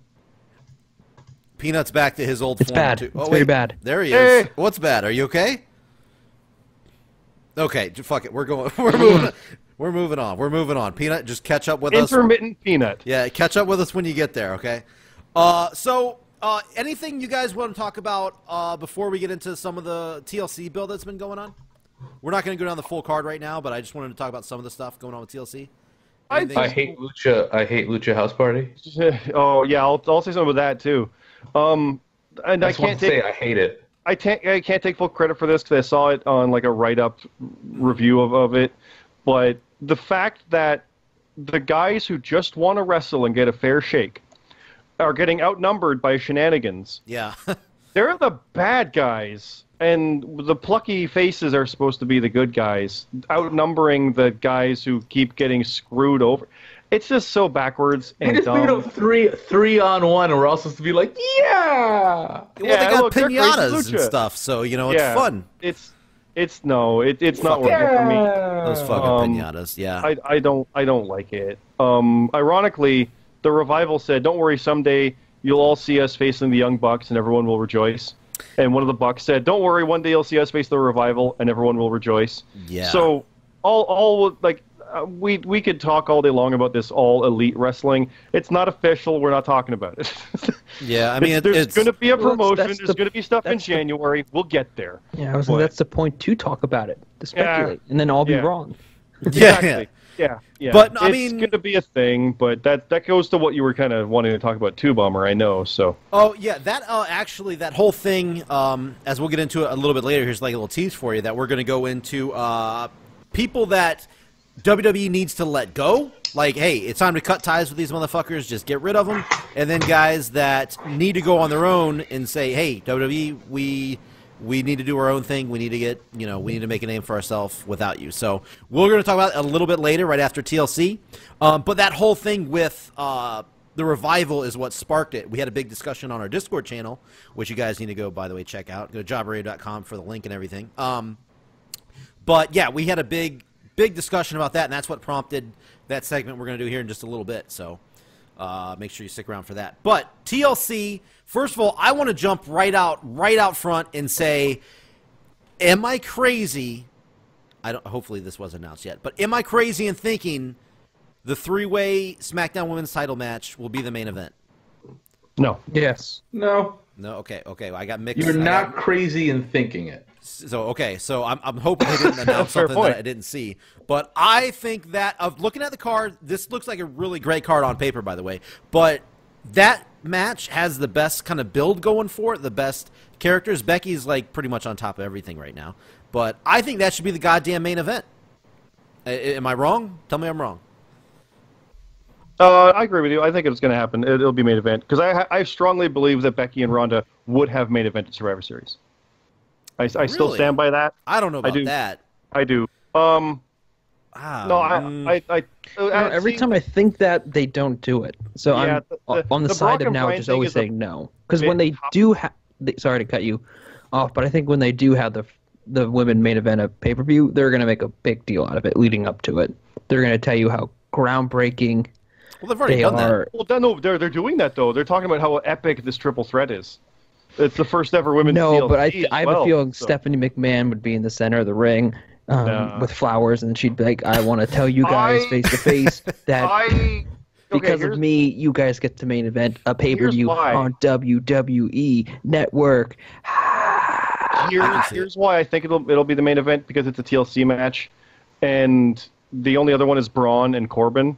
Peanut's back to his old it's form. Bad. Too. Oh, it's bad. It's very bad. There he hey. is. What's bad? Are you okay? Okay, fuck it. We're going. We're moving. We're moving on. We're moving on. Peanut, just catch up with Intermittent us. Intermittent Peanut. Yeah, catch up with us when you get there, okay? Uh, so, uh, anything you guys want to talk about uh, before we get into some of the T L C build that's been going on? We're not going to go down the full card right now, but I just wanted to talk about some of the stuff going on with T L C. I, I hate Lucha. I hate Lucha House Party. Oh yeah, I'll I'll say something about that too. Um, and I, I can't take, say I hate it. I can't I can't take full credit for this because I saw it on like a write up review of of it. But the fact that the guys who just want to wrestle and get a fair shake are getting outnumbered by shenanigans. Yeah. They're the bad guys, and the plucky faces are supposed to be the good guys, outnumbering the guys who keep getting screwed over. It's just so backwards and they just dumb. Made up three, three on one, and we're all supposed to be like, yeah! Well, yeah, they got look, pinatas and stuff, so, you know, it's yeah, fun. It's... It's no, it, it's not working yeah. for me. Those fucking um, pinatas, yeah. I, I don't, I don't like it. Um, ironically, the Revival said, "Don't worry, someday you'll all see us facing the Young Bucks, and everyone will rejoice." And one of the Bucks said, "Don't worry, one day you'll see us face the Revival, and everyone will rejoice." Yeah. So all, all like uh, we we could talk all day long about this all elite wrestling. It's not official. We're not talking about it. Yeah, I mean, it's, there's going to be a promotion. Well, that's, that's there's the, going to be stuff in January. The, we'll get there. Yeah, I was but, that's the point to talk about it, to speculate, yeah, and then I'll be yeah. wrong. Exactly. Yeah, yeah, yeah. But it's I mean, going to be a thing. But that that goes to what you were kind of wanting to talk about too, Bomber. I know. So. Oh yeah, that uh, actually that whole thing. Um, as we'll get into it a little bit later, here's like a little tease for you that we're going to go into uh, people that W W E needs to let go. Like, hey, it's time to cut ties with these motherfuckers. Just get rid of them. And then guys that need to go on their own and say, hey, W W E, we we need to do our own thing. We need to get, you know, we need to make a name for ourselves without you. So we're going to talk about it a little bit later, right after T L C. Um, but that whole thing with uh, the Revival is what sparked it. We had a big discussion on our Discord channel, which you guys need to go, by the way, check out. Go to job radio dot com for the link and everything. Um, but, yeah, we had a big, big discussion about that, and that's what prompted that segment we're going to do here in just a little bit. So... Uh, make sure you stick around for that. But T L C, first of all, I want to jump right out, right out front and say, am I crazy? I don't. Hopefully this was announced yet, but am I crazy in thinking the three-way SmackDown Women's Title match will be the main event? No. Yes. No. No. Okay. Okay. Well, I got mixed. You're not got... crazy in thinking it. So okay. So I'm I'm hoping they didn't announce something point. that I didn't see. But I think that of looking at the card, this looks like a really great card on paper, by the way. But that match has the best kind of build going for it, the best characters. Becky's like pretty much on top of everything right now. But I think that should be the goddamn main event. A am I wrong? Tell me I'm wrong. Uh, I agree with you. I think it's going to happen. It it'll be main event because I I strongly believe that Becky and Ronda would have main event at Survivor Series. I, I really? still stand by that. I don't know about I do. that. I do. Um, wow. No, I, I, I, I no, every see, time I think that they don't do it. So yeah, I'm the, on the, the side Brock of now, just always saying no. Because when they top. do have, sorry to cut you off, but I think when they do have the the women main event at pay per view, they're going to make a big deal out of it leading up to it. They're going to tell you how groundbreaking. Well, they've already they done are, that. Well, no, they're they're doing that though. They're talking about how epic this triple threat is. It's the first ever women's No, T L C but I, I have well, a feeling so. Stephanie McMahon would be in the center of the ring um, nah. with flowers, and she'd be like, I want to tell you guys I, face to face that I, because okay, of me, you guys get to main event a pay-per-view on W W E Network. Here, here's why I think it'll, it'll be the main event, because it's a T L C match, and the only other one is Braun and Corbin.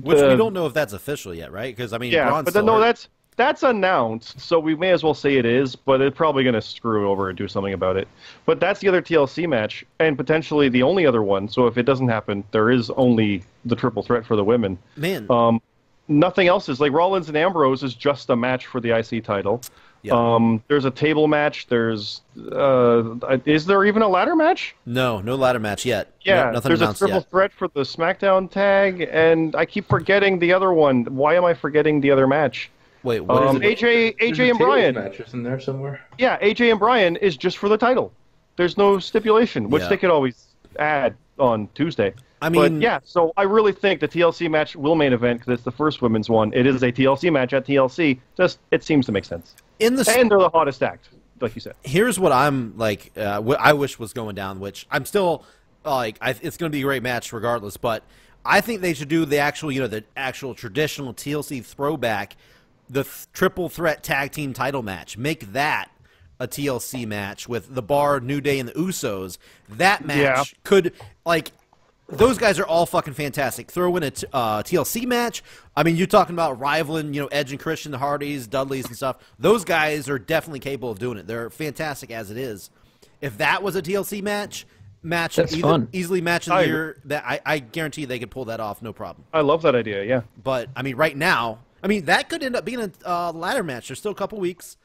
Which the, we don't know if that's official yet, right? Because, I mean, yeah, Braun's but then, no, hurt. that's... That's announced, so we may as well say it is, but they're probably going to screw over and do something about it. But that's the other T L C match, and potentially the only other one, so if it doesn't happen, there is only the triple threat for the women. Man. Um, nothing else is, like, Rollins and Ambrose is just a match for the I C title. Yeah. Um, there's a table match, there's, uh, is there even a ladder match? No, no ladder match yet. Yeah, no, nothing there's a triple yet. threat for the SmackDown tag, and I keep forgetting the other one. Why am I forgetting the other match? Wait, what um, is it? A J, A J and Bryan. Matches in there somewhere. Yeah, A J and Bryan is just for the title. There's no stipulation, which yeah. they could always add on Tuesday. I mean, but yeah. So I really think the T L C match will main event because it's the first women's one. It is a T L C match at T L C. Just it seems to make sense. In the and they're the hottest act, like you said. Here's what I'm like. Uh, what I wish was going down, which I'm still uh, like. I, it's going to be a great match regardless. But I think they should do the actual, you know, the actual traditional T L C throwback. The th triple threat tag team title match. Make that a T L C match with The Bar, New Day, and the Usos. That match yeah. could, like, those guys are all fucking fantastic. Throw in a t uh, T L C match. I mean, you're talking about rivaling, you know, Edge and Christian, the Hardys, Dudleys, and stuff. Those guys are definitely capable of doing it. They're fantastic as it is. If that was a T L C match, match. That's either, fun. Easily match of the I, year. That I, I guarantee they could pull that off, no problem. I love that idea, yeah. But, I mean, right now, I mean, that could end up being a uh, ladder match. There's still a couple weeks.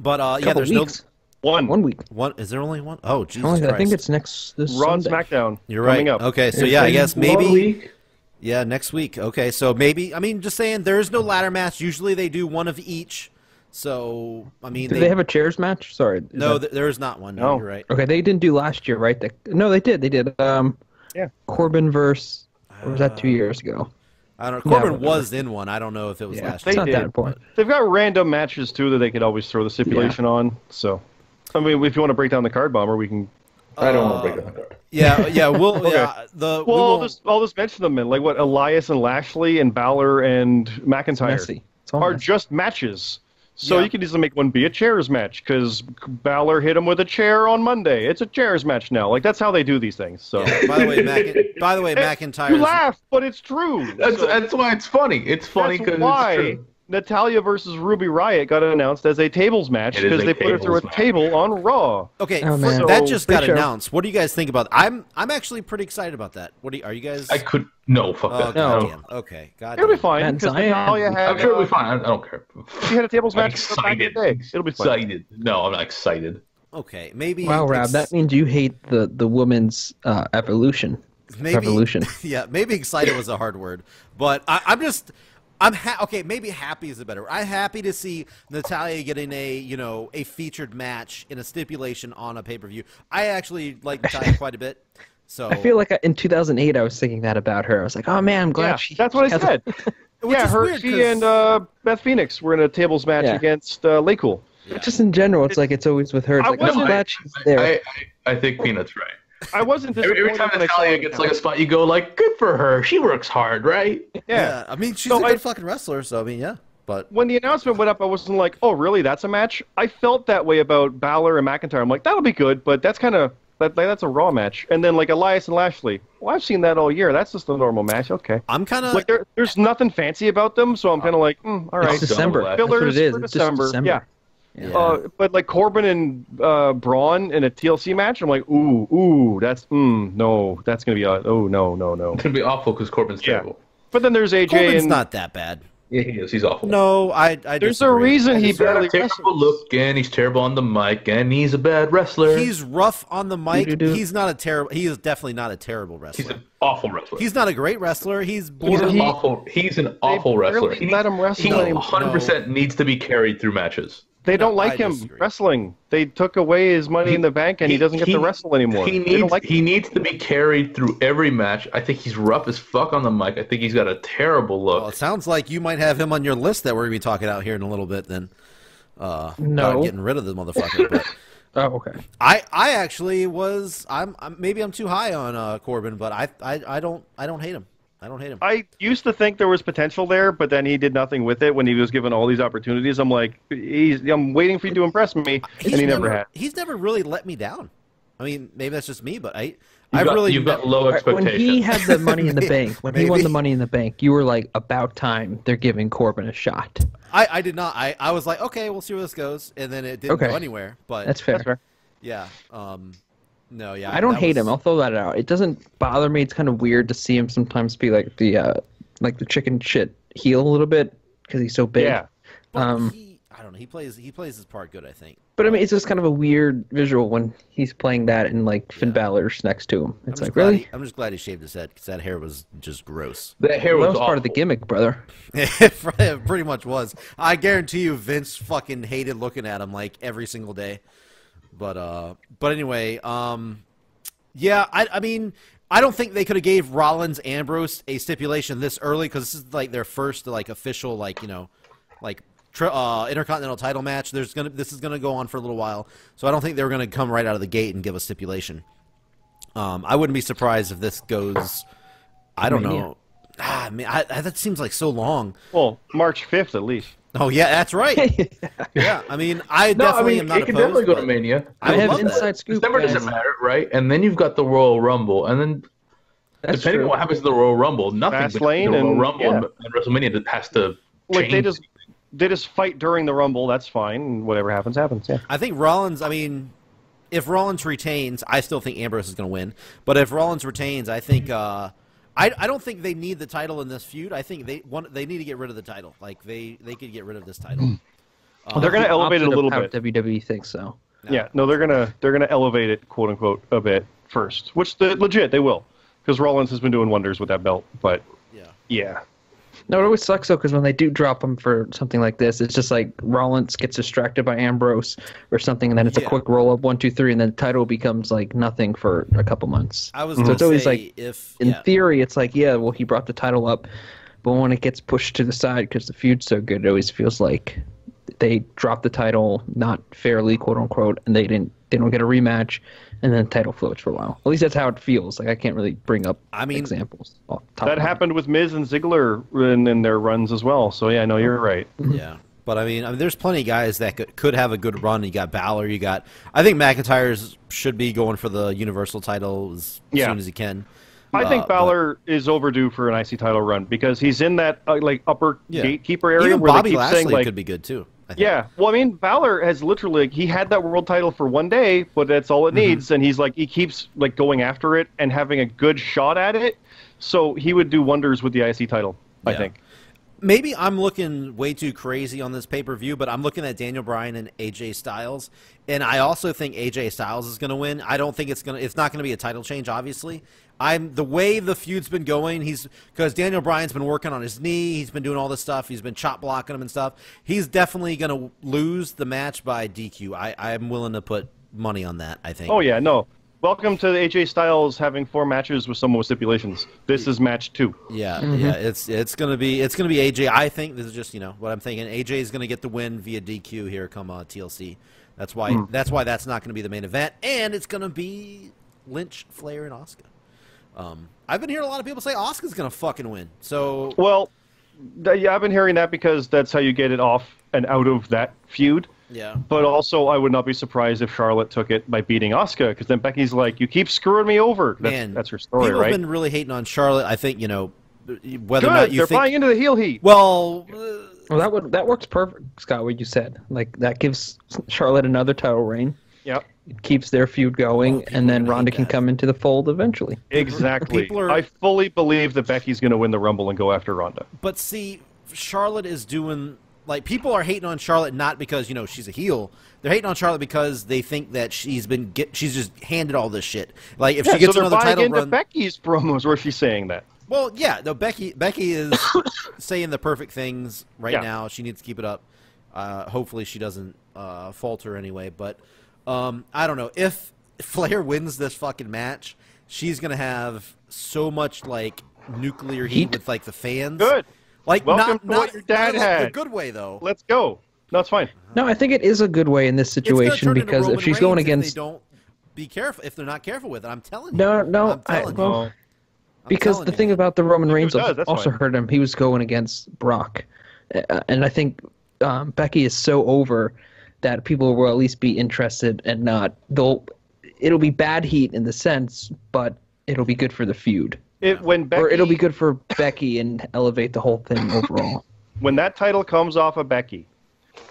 But, uh, yeah, there's weeks. no... One. One week. One, is there only one? Oh, Jesus Christ. I think it's next this Raw SmackDown. You're right. Coming up. Okay, so, yeah, I guess maybe... One week. Yeah, next week. Okay, so maybe... I mean, just saying, there is no ladder match. Usually they do one of each. So, I mean... Did they, they have a chairs match? Sorry. No, that... there is not one. No, no, you're right. Okay, they didn't do last year, right? They... No, they did. They did. Um, yeah. Corbin versus... Or was that two years ago? I don't know. Corbin yeah, was in one. I don't know if it was yeah, last year. It's not that important. They've got random matches, too, that they could always throw the stipulation yeah. on. So, I mean, if you want to break down the card bomber, we can... Uh, I don't want to break down the card. Yeah, yeah. We'll, okay. yeah the, well, we I'll, just, I'll just mention them. Like, what, Elias and Lashley and Balor and McIntyre are messy. just matches. So yeah. you can easily make one be a chairs match, because Balor hit him with a chair on Monday. It's a chairs match now. Like, that's how they do these things. So yeah. by the way, Mac by the way, McIntyre. You laugh, but it's true. That's so, that's why it's funny. It's funny because why it's true. Natalya versus Ruby Riott got announced as a tables match because they put her through match. a table on Raw. Okay, oh, so, that just got sure. announced. What do you guys think about? I'm I'm actually pretty excited about that. What do you, are you guys? I could no fuck oh, that. No. Okay, God it'll be fine because Natalya had. I'm sure it'll be fine. I don't care. She had a tables I'm match excited. Back in the day. It'll be fine. Excited. No, I'm not excited. Okay, maybe. Wow, Rab, it's... that means you hate the the woman's uh, evolution. Maybe, revolution. Yeah, maybe excited was a hard word, but I, I'm just. I'm ha okay. Maybe happy is the better. I'm happy to see Natalya getting a you know a featured match in a stipulation on a pay per view. I actually like Natalya quite a bit. So I feel like I, in two thousand eight I was thinking that about her. I was like, oh man, I'm glad yeah, she. That's what I said. yeah, her, she and uh, Beth Phoenix were in a tables match yeah. against uh, Laycool. Yeah. Just in general, it's like it's always with her. It's I like, I'm glad she's there. I, I, I think Peanut's right. I wasn't every, every time Natalya gets like a spot, you go like, "Good for her. She works hard, right?" Yeah, yeah. I mean, she's so a good I, fucking wrestler, so I mean, yeah. But when the announcement went up, I wasn't like, "Oh, really? That's a match." I felt that way about Balor and McIntyre. I'm like, "That'll be good," but that's kind of that. Like, that's a Raw match. And then like Elias and Lashley. Well, I've seen that all year. That's just a normal match. Okay. I'm kind of like there, there's nothing fancy about them, so I'm kind of like, mm, "All right, it's December fillers it is. for it's December. December." Yeah. Yeah. Uh, but like Corbin and uh, Braun in a T L C match, I'm like, ooh, ooh, that's mm, no, that's gonna be uh, oh no, no, no, it's gonna be awful because Corbin's yeah. terrible. But then there's A J. Corbin's and... not that bad. Yeah, he is. He's awful. No, I. I there's disagree. a reason he he's barely terrible wrestles. Look, and he's terrible on the mic, and he's a bad wrestler. He's rough on the mic. Do -do -do. He's not a terrible. He is definitely not a terrible wrestler. He's an awful wrestler. He's not a great wrestler. He's boring. He's an awful. He's an awful wrestler. He let him wrestle. He one hundred percent no. needs to be carried through matches. They don't no, like I him disagree. wrestling. They took away his money he, in the bank, and he, he doesn't get he, to wrestle anymore. He needs, like he needs to be carried through every match. I think he's rough as fuck on the mic. I think he's got a terrible look. Well, it sounds like you might have him on your list that we're going to be talking about here in a little bit then. Uh, no. Getting rid of the motherfucker. But oh, okay. I, I actually was – I'm maybe I'm too high on uh, Corbin, but I, I, I, don't, I don't hate him. I don't hate him. I used to think there was potential there, but then he did nothing with it when he was given all these opportunities. I'm like, he's, I'm waiting for you to impress me, he's and he never, never had. He's never really let me down. I mean, maybe that's just me, but I, I really you've got low expectations. When he had the money in the bank, when maybe. he won the money in the bank, you were like, about time they're giving Corbin a shot. I, I did not. I, I was like, okay, we'll see where this goes, and then it didn't okay. go anywhere. But that's fair. That's fair. Yeah. Um, No, yeah, I don't hate was... him. I'll throw that out. It doesn't bother me. It's kind of weird to see him sometimes be like the uh, like the chicken shit heel a little bit because he's so big. Yeah, but um, he, I don't know. He plays he plays his part good, I think. But I mean, it's just kind of a weird visual when he's playing that and like Finn yeah. Balor's next to him. It's like really. He, I'm just glad he shaved his head because that hair was just gross. That hair well, was, that was awful. part of the gimmick, brother. It pretty much was. I guarantee you, Vince fucking hated looking at him like every single day. But uh, but anyway, um, yeah, I I mean, I don't think they could have gave Rollins Ambrose a stipulation this early because this is like their first like official like you know, like tri uh, intercontinental title match. There's gonna this is gonna go on for a little while, so I don't think they were gonna come right out of the gate and give a stipulation. Um, I wouldn't be surprised if this goes. I don't Mania. know. Ah, I mean, I, I, that seems like so long. Well, March fifth at least. Oh yeah, that's right. yeah, I mean, I no, definitely I mean, am not it opposed. It can definitely go to Mania. I, I have inside that. scoop. December guys. doesn't matter, right? And then you've got the Royal Rumble, and then that's depending true. on what happens to the Royal Rumble, nothing Fast but Lane the Royal and, Rumble yeah. and, and WrestleMania has to like change. They just they just fight during the Rumble. That's fine. Whatever happens, happens. Yeah. I think Rollins. I mean, if Rollins retains, I still think Ambrose is going to win. But if Rollins retains, I think uh, I I don't think they need the title in this feud. I think they want they need to get rid of the title. Like they they could get rid of this title. Mm. Um, they're going to elevate it a little bit. W W E thinks so. No. Yeah, no, they're gonna they're gonna elevate it, quote unquote, a bit first, which the, legit they will, because Rollins has been doing wonders with that belt. But yeah, yeah. No, it always sucks though, because when they do drop him for something like this, it's just like Rollins gets distracted by Ambrose or something, and then it's yeah. a quick roll up one, two, three, and then the title becomes like nothing for a couple months. I was so it's always like, if in yeah. theory, it's like yeah, well, he brought the title up, but when it gets pushed to the side because the feud's so good, it always feels like they dropped the title not fairly, quote unquote, and they didn't. They don't get a rematch, and then the title floats for a while. At least that's how it feels. Like I can't really bring up I mean, examples. That happened with Miz and Ziggler in, in their runs as well. So yeah, no, you're right. Yeah, but I mean, I mean, there's plenty of guys that could, could have a good run. You got Balor. You got. I think McIntyre's should be going for the Universal title as yeah. soon as he can. I uh, think Balor but, is overdue for an I C title run because he's in that uh, like upper yeah. gatekeeper area. Even where Bobby they keep Lashley saying, like, could be good too. Yeah, well, I mean, Balor has literally, he had that world title for one day, but that's all it mm-hmm. needs, and he's like, he keeps like going after it and having a good shot at it, so he would do wonders with the I C title, yeah. I think. Maybe I'm looking way too crazy on this pay-per-view, but I'm looking at Daniel Bryan and A J Styles, and I also think A J Styles is going to win. I don't think it's going to, it's not going to be a title change, obviously. I'm the way the feud's been going. He's because Daniel Bryan's been working on his knee. He's been doing all this stuff. He's been chop blocking him and stuff. He's definitely gonna lose the match by D Q. I I'm willing to put money on that. I think. Oh yeah, no. Welcome to the A J Styles having four matches with someone with stipulations. This is match two. Yeah, mm-hmm. yeah. It's it's gonna be it's gonna be A J. I think this is just you know what I'm thinking. A J is gonna get the win via D Q here. Come uh, T L C. That's why mm. that's why that's not gonna be the main event, and it's gonna be Lynch, Flair, and Asuka. Um, I've been hearing a lot of people say Asuka's gonna fucking win. So well, th yeah, I've been hearing that because that's how you get it off and out of that feud. Yeah. But also, I would not be surprised if Charlotte took it by beating Asuka, because then Becky's like, "You keep screwing me over." That's, Man, that's her story, people right? People have been really hating on Charlotte. I think you know whether Good, or not you they're think... buying into the heel heat. Well, uh... well, that would that works perfect, Scott. What you said, like that gives Charlotte another title reign. Yep. It keeps their feud going, oh, and then Ronda can come into the fold eventually. Exactly. Are... I fully believe that Becky's going to win the Rumble and go after Ronda. But see, Charlotte is doing... Like, people are hating on Charlotte not because, you know, she's a heel. They're hating on Charlotte because they think that she's been... Get, she's just handed all this shit. Like, if yeah, she gets so another title run... they're buying into Becky's promos where she's saying that. Well, yeah. No, Becky, Becky is saying the perfect things right yeah. now. She needs to keep it up. Uh, hopefully she doesn't uh, falter anyway, but... Um, I don't know. If Flair wins this fucking match, she's going to have so much, like, nuclear heat, heat with, like, the fans. Good. Like, Welcome not, to not, what your dad not had. A good way, though. Let's go. No, it's fine. No, I think it is a good way in this situation because if she's going against... They don't be careful if they're not careful with it. I'm telling you. No, no. I'm telling I, you. Well, because the you. thing about the Roman Reigns does, also fine. hurt him. He was going against Brock. Uh, and I think um, Becky is so over... that people will at least be interested and not they'll it'll be bad heat in the sense, but it'll be good for the feud. It when Becky, or it'll be good for Becky and elevate the whole thing overall. When that title comes off of Becky,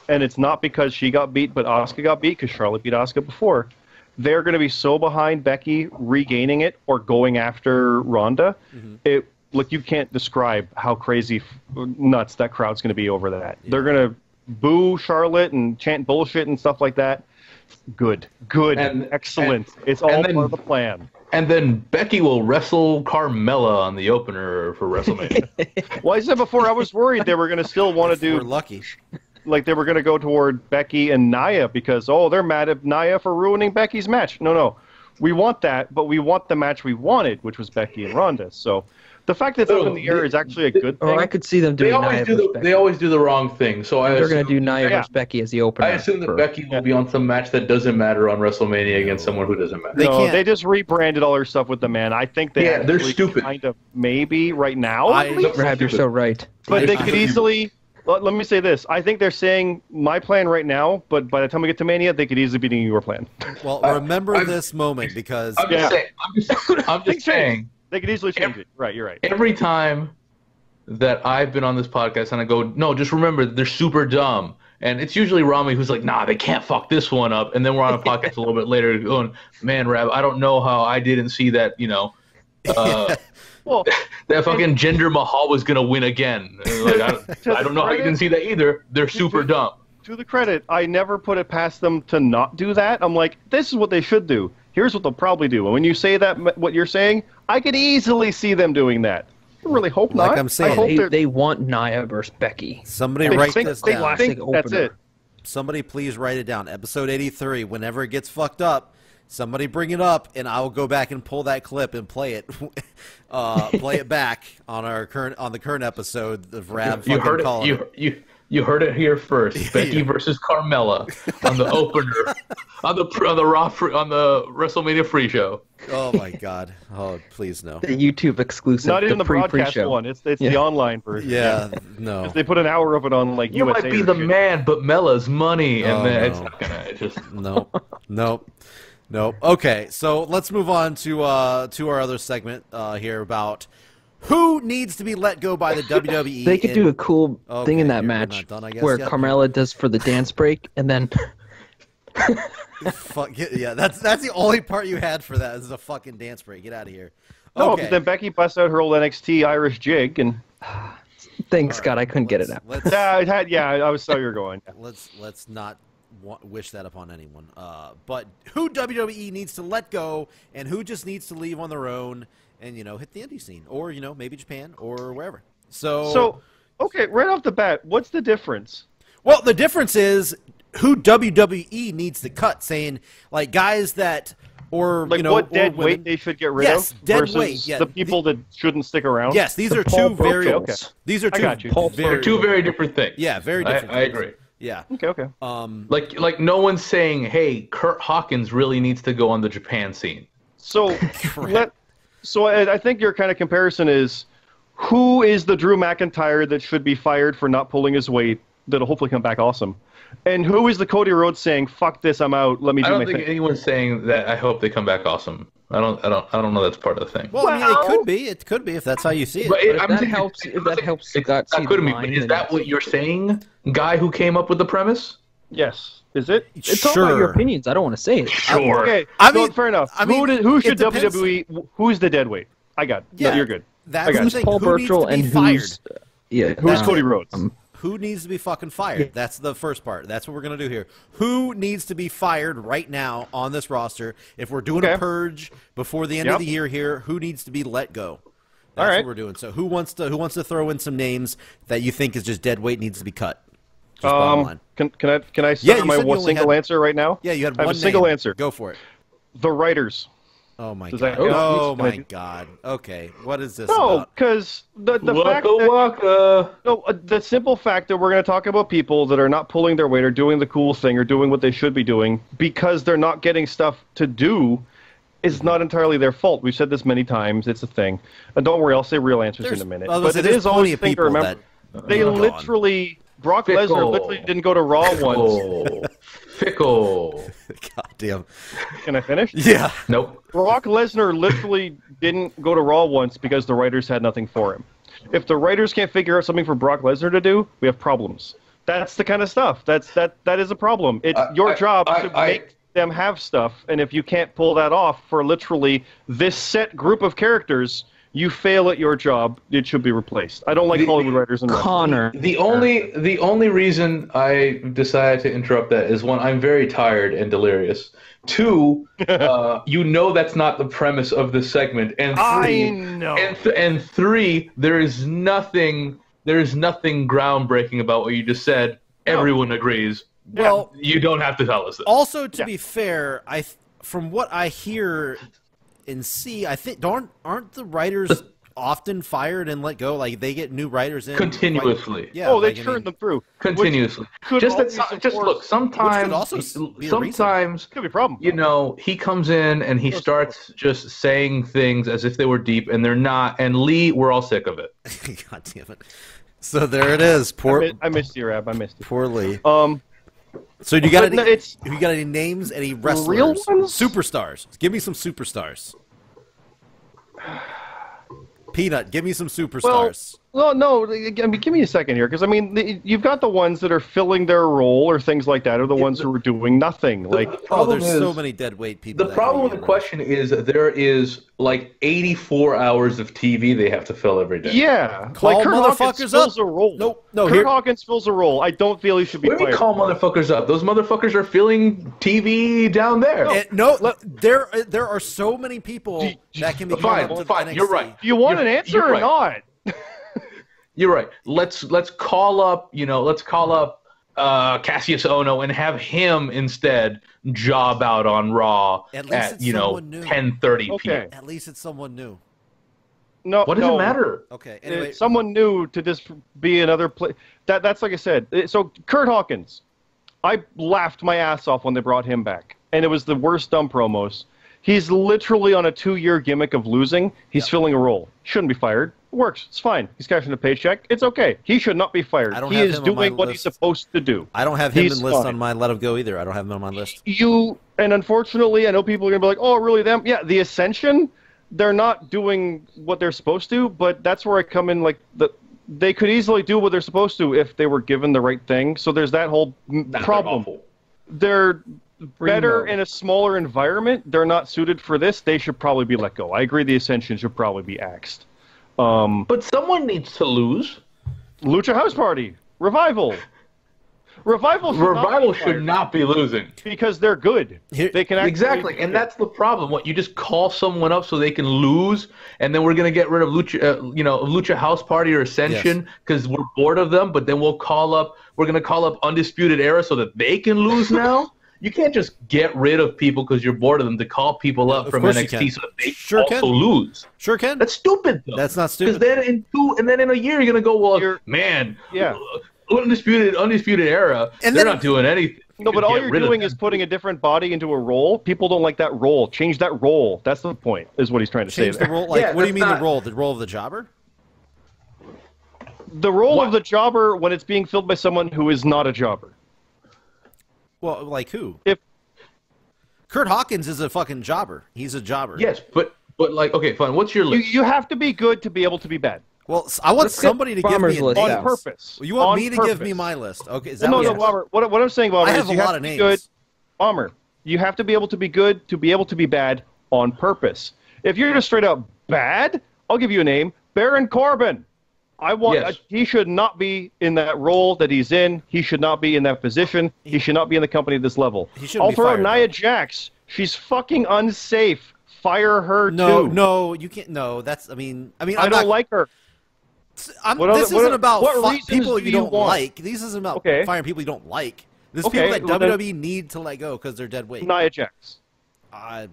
and it's not because she got beat, but Asuka got beat because Charlotte beat Asuka before, they're going to be so behind Becky regaining it or going after Ronda. Mm-hmm. It look you can't describe how crazy nuts that crowd's going to be over that. Yeah. They're going to boo Charlotte and chant bullshit and stuff like that. Good. Good. And, Excellent. And, it's all and then, part of the plan. And then Becky will wrestle Carmella on the opener for WrestleMania. Well, I said before I was worried they were going to still want to do... We're lucky. Like, they were going to go toward Becky and Nia because, oh, they're mad at Nia for ruining Becky's match. No, no. We want that, but we want the match we wanted, which was Becky and Ronda, so... The fact that it's so, up in the air is actually a good thing. Oh, I could see them doing they always Nia do the, They always do the wrong thing. So I They're going to do Nia yeah. versus Becky as the opener. I assume that for, Becky will yeah. be on some match that doesn't matter on WrestleMania against someone who doesn't matter. They no, can't. They just rebranded all their stuff with the man. I think they yeah, they're stupid. Kind of maybe right now. I, Rab, you're so right. But they're they could stupid. easily – let me say this. I think they're saying my plan right now, but by the time we get to Mania, they could easily be doing your plan. Well, uh, remember I'm, this moment because – I'm just yeah. saying. I'm just, I'm just saying. They could easily change every, it. Right, you're right. Every time that I've been on this podcast and I go, no, just remember, they're super dumb. And it's usually Rami who's like, nah, they can't fuck this one up. And then we're on a podcast a little bit later going, man, Rab, I don't know how I didn't see that, you know, uh, well, that fucking Jinder Mahal was going to win again. Like, I, don't, I don't know credit, how you didn't see that either. They're super to, dumb. To the credit, I never put it past them to not do that. I'm like, this is what they should do. Here's what they'll probably do. And when you say that, what you're saying, I could easily see them doing that. I really hope not. Like I'm saying, I hope they, they want Nia versus Becky. Somebody they write think, this they down. Think that's it. Somebody please write it down. Episode eighty-three, whenever it gets fucked up, somebody bring it up, and I'll go back and pull that clip and play it uh, play it back on our current on the current episode of Rab you, you heard it, you, you, you heard it here first. Yeah. Becky versus Carmella on the opener on the on the Raw free, on the WrestleMania free show. Oh my God! Oh please no. The YouTube exclusive. Not even the, the pre, broadcast pre-show. One. It's it's yeah. the online version. Yeah, no. They put an hour of it on like you U S A might be the shit. Man, but Mella's money, and oh, then no. it's not gonna it just no, nope, nope. Okay, so let's move on to uh to our other segment uh here about. Who needs to be let go by the W W E? They could in... do a cool okay, thing in that match done, where yep. Carmella does for the dance break, and then. Fuck it. Yeah, that's that's the only part you had for that is the fucking dance break. Get out of here. Okay. No, but then Becky busts out her old N X T Irish jig, and thanks right, God I couldn't get it out. Yeah, uh, yeah, I was so you're going. Let's let's not want, wish that upon anyone. Uh, but who W W E needs to let go, and who just needs to leave on their own. And, you know, hit the indie scene or, you know, maybe Japan or wherever. So, so, okay, right off the bat, what's the difference? Well, the difference is who W W E needs to cut, saying, like, guys that or, like you know. Like what dead women, weight they should get rid yes, of dead versus weight, yeah. the people the, that shouldn't stick around? Yes, these the are two very, okay. these are two, Paul, very, two very different things. Yeah, very different I, I agree. Yeah. Okay, okay. Um, like, like, no one's saying, hey, Curt Hawkins really needs to go on the Japan scene. So, let So I think your kind of comparison is who is the Drew McIntyre that should be fired for not pulling his weight that'll hopefully come back awesome? And who is the Cody Rhodes saying, fuck this, I'm out, let me do my thing? I don't think anyone's saying that I hope they come back awesome. I don't I don't I don't know that's part of the thing. Well, well I mean, it could be. It could be if that's how you see it. But, but if I'm that thinking, helps if that helps it, that could be. But is that what you're saying? Guy who came up with the premise? Yes. Is it? It's sure. all about your opinions. I don't want to say it. Sure. Okay. I mean, so, fair enough. I mean, who, did, who should W W E? Who's the deadweight? I got. It. Yeah, no, you're good. That's I got who's it. Paul who Burchill and fired? Who's, yeah, who's uh, Cody Rhodes? Um, who needs to be fucking fired? That's the first part. That's what we're gonna do here. Who needs to be fired right now on this roster? If we're doing okay. a purge before the end yep. of the year here, who needs to be let go? That's all right. what we're doing. So who wants to who wants to throw in some names that you think is just deadweight needs to be cut? Just um, can, can I can I start yeah, my one single had, answer right now? Yeah, you had one I have a name. Single answer. Go for it. The writers. Oh my Does god. That, oh my I, god. Okay, what is this No, because the, the waka, fact that, waka. No, the simple fact that we're going to talk about people that are not pulling their weight or doing the cool thing or doing what they should be doing because they're not getting stuff to do is not entirely their fault. We've said this many times. It's a thing. And don't worry, I'll say real answers there's, in a minute. But it is always a thing to remember. That, they literally... Brock Lesnar literally didn't go to Raw once. Fickle. Goddamn. Can I finish? Yeah. Nope. Brock Lesnar literally didn't go to Raw once because the writers had nothing for him. If the writers can't figure out something for Brock Lesnar to do, we have problems. That's the kind of stuff. That's that. That is a problem. It's I, your job I, to I, make I, them have stuff, and if you can't pull that off for literally this set group of characters. You fail at your job, it should be replaced. I don't like the, Hollywood writers and Connor. The only the only reason I decided to interrupt that is one, I'm very tired and delirious. Two, uh, you know that's not the premise of this segment. And three, I know. And, th and three, there is nothing there is nothing groundbreaking about what you just said. No. Everyone agrees. Well, you don't have to tell us this. Also, to yeah. be fair, I from what I hear. And see, I think aren't aren't the writers often fired and let go? Like they get new writers in continuously. Like, yeah, oh, they like, turn I mean, them through continuously. Just that, support, just look. Sometimes, also sometimes could be a problem. You know, he comes in and he starts just saying things as if they were deep, and they're not. And Lee, we're all sick of it. God damn it! So there it is. Poor. I, miss, I missed you, Rab. I missed you. Poor Lee. Um. So you got any? It's, you got any names? Any wrestlers? Real ones? Superstars. Give me some superstars. Peanut, give me some superstars. Well, Well, no, I mean, give me a second here, because, I mean, the, you've got the ones that are filling their role or things like that, or the ones who are doing nothing. Like, the oh, there's is, so many dead weight people. The problem with the question is there is, like, eighty-four hours of T V they have to fill every day. Yeah. Call like, Curt motherfuckers up. Fills a role. Nope. No, Curt Hawkins fills a role. I don't feel he should be Where fired. Do you call motherfuckers up? Those motherfuckers are filling T V down there. No, it, no look, there, there are so many people you, that can be fine, well, fine. You're right. Do you want you're, an answer or right. not? You're right. Let's let's call up, you know, let's call up uh, Cassius Ohno and have him instead job out on Raw at, least at you know ten thirty p m Okay. At least it's someone new. No, what does no. it matter? Okay, anyway. It's someone new to just be another play. That that's like I said. So Curt Hawkins, I laughed my ass off when they brought him back, and it was the worst dumb promos. He's literally on a two-year gimmick of losing. He's yep. filling a role. Shouldn't be fired. Works. It's fine. He's cashing a paycheck. It's okay. He should not be fired. I don't he have is him doing what list. He's supposed to do. I don't have him he's in list fine. on my let him go either. I don't have him on my list. You and unfortunately, I know people are gonna be like, "Oh, really? Them? Yeah, the Ascension. They're not doing what they're supposed to." But that's where I come in. Like the, they could easily do what they're supposed to if they were given the right thing. So there's that whole nah, problem. They're, they're better Primo. in a smaller environment. They're not suited for this. They should probably be let go. I agree. The Ascension should probably be axed. Um, but someone needs to lose. Lucha House Party. Revival. Revival should, Revival not, be should not be losing. Because they're good. They can actually Exactly, and that's the problem. What, you just call someone up so they can lose, and then we're going to get rid of Lucha, uh, you know, Lucha House Party or Ascension because yes. we're bored of them, but then we'll call up, we're going to call up Undisputed Era so that they can lose now? You can't just get rid of people because you're bored of them to call people up from N X T so that they sure also can. lose. Sure can. That's stupid, though. That's not stupid. Because then in two, and then in a year, you're going to go, well, you're, man, yeah. undisputed, undisputed era, and they're then, not doing anything. No, but all you're doing is putting a different body into a role. People don't like that role. Change that role. That's the point, is what he's trying to Change say. Change the role? Like, yeah, what do you mean not... the role? The role of the jobber? The role what? of the jobber when it's being filled by someone who is not a jobber. Well, like who? If Curt Hawkins is a fucking jobber. He's a jobber. Yes, but but like okay, fine. What's your list? You, you have to be good to be able to be bad. Well, I want Let's somebody to give me a list on purpose. Well, you want on me to purpose. give me my list? Okay, is that well, no, what no, Bomber. What, what I'm saying, Bomber, I have is a you lot have of to names. Be good. Bomber, you have to be able to be good to be able to be bad on purpose. If you're just straight up bad, I'll give you a name: Baron Corbin. I want. Yes. Uh, he should not be in that role that he's in. He should not be in that position. He, he should not be in the company at this level. He I'll throw Nia Jax. She's fucking unsafe. Fire her no, too. No, no, you can't. No, that's. I mean, I mean, I'm I don't not, like her. I'm, what, this what, isn't about what people do you don't want? like. This isn't about okay. firing people you don't like. This is okay. people that well, W W E need to let go because they're dead weight. Nia Jax. Uh,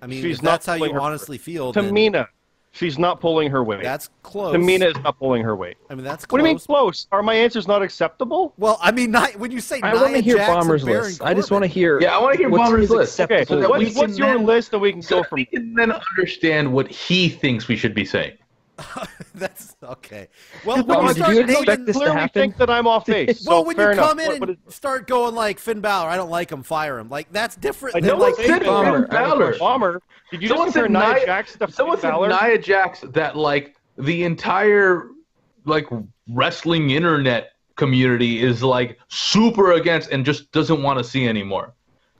I mean, she's if that's how you honestly her. feel. Tamina. Then, She's not pulling her weight. That's close. Tamina is not pulling her weight. I mean, that's close. What do you mean close? Are my answers not acceptable? Well, I mean, not, when you say I want to hear Bomber's list. I just want to hear. Yeah, I want to hear Bomber's list. Okay, so what's, what's your then, list that we can so go from? We can then understand what he thinks we should be saying. That's okay. Well, when you start, you clearly think that I'm off base. Well, when you come in and start going like Finn Balor, I don't like him, fire him. Like that's different. I know like Finn Balor. Bomber, did you just compare Nia Jax to Finn Balor? Nia Jax that like the entire like wrestling internet community is like super against and just doesn't want to see anymore.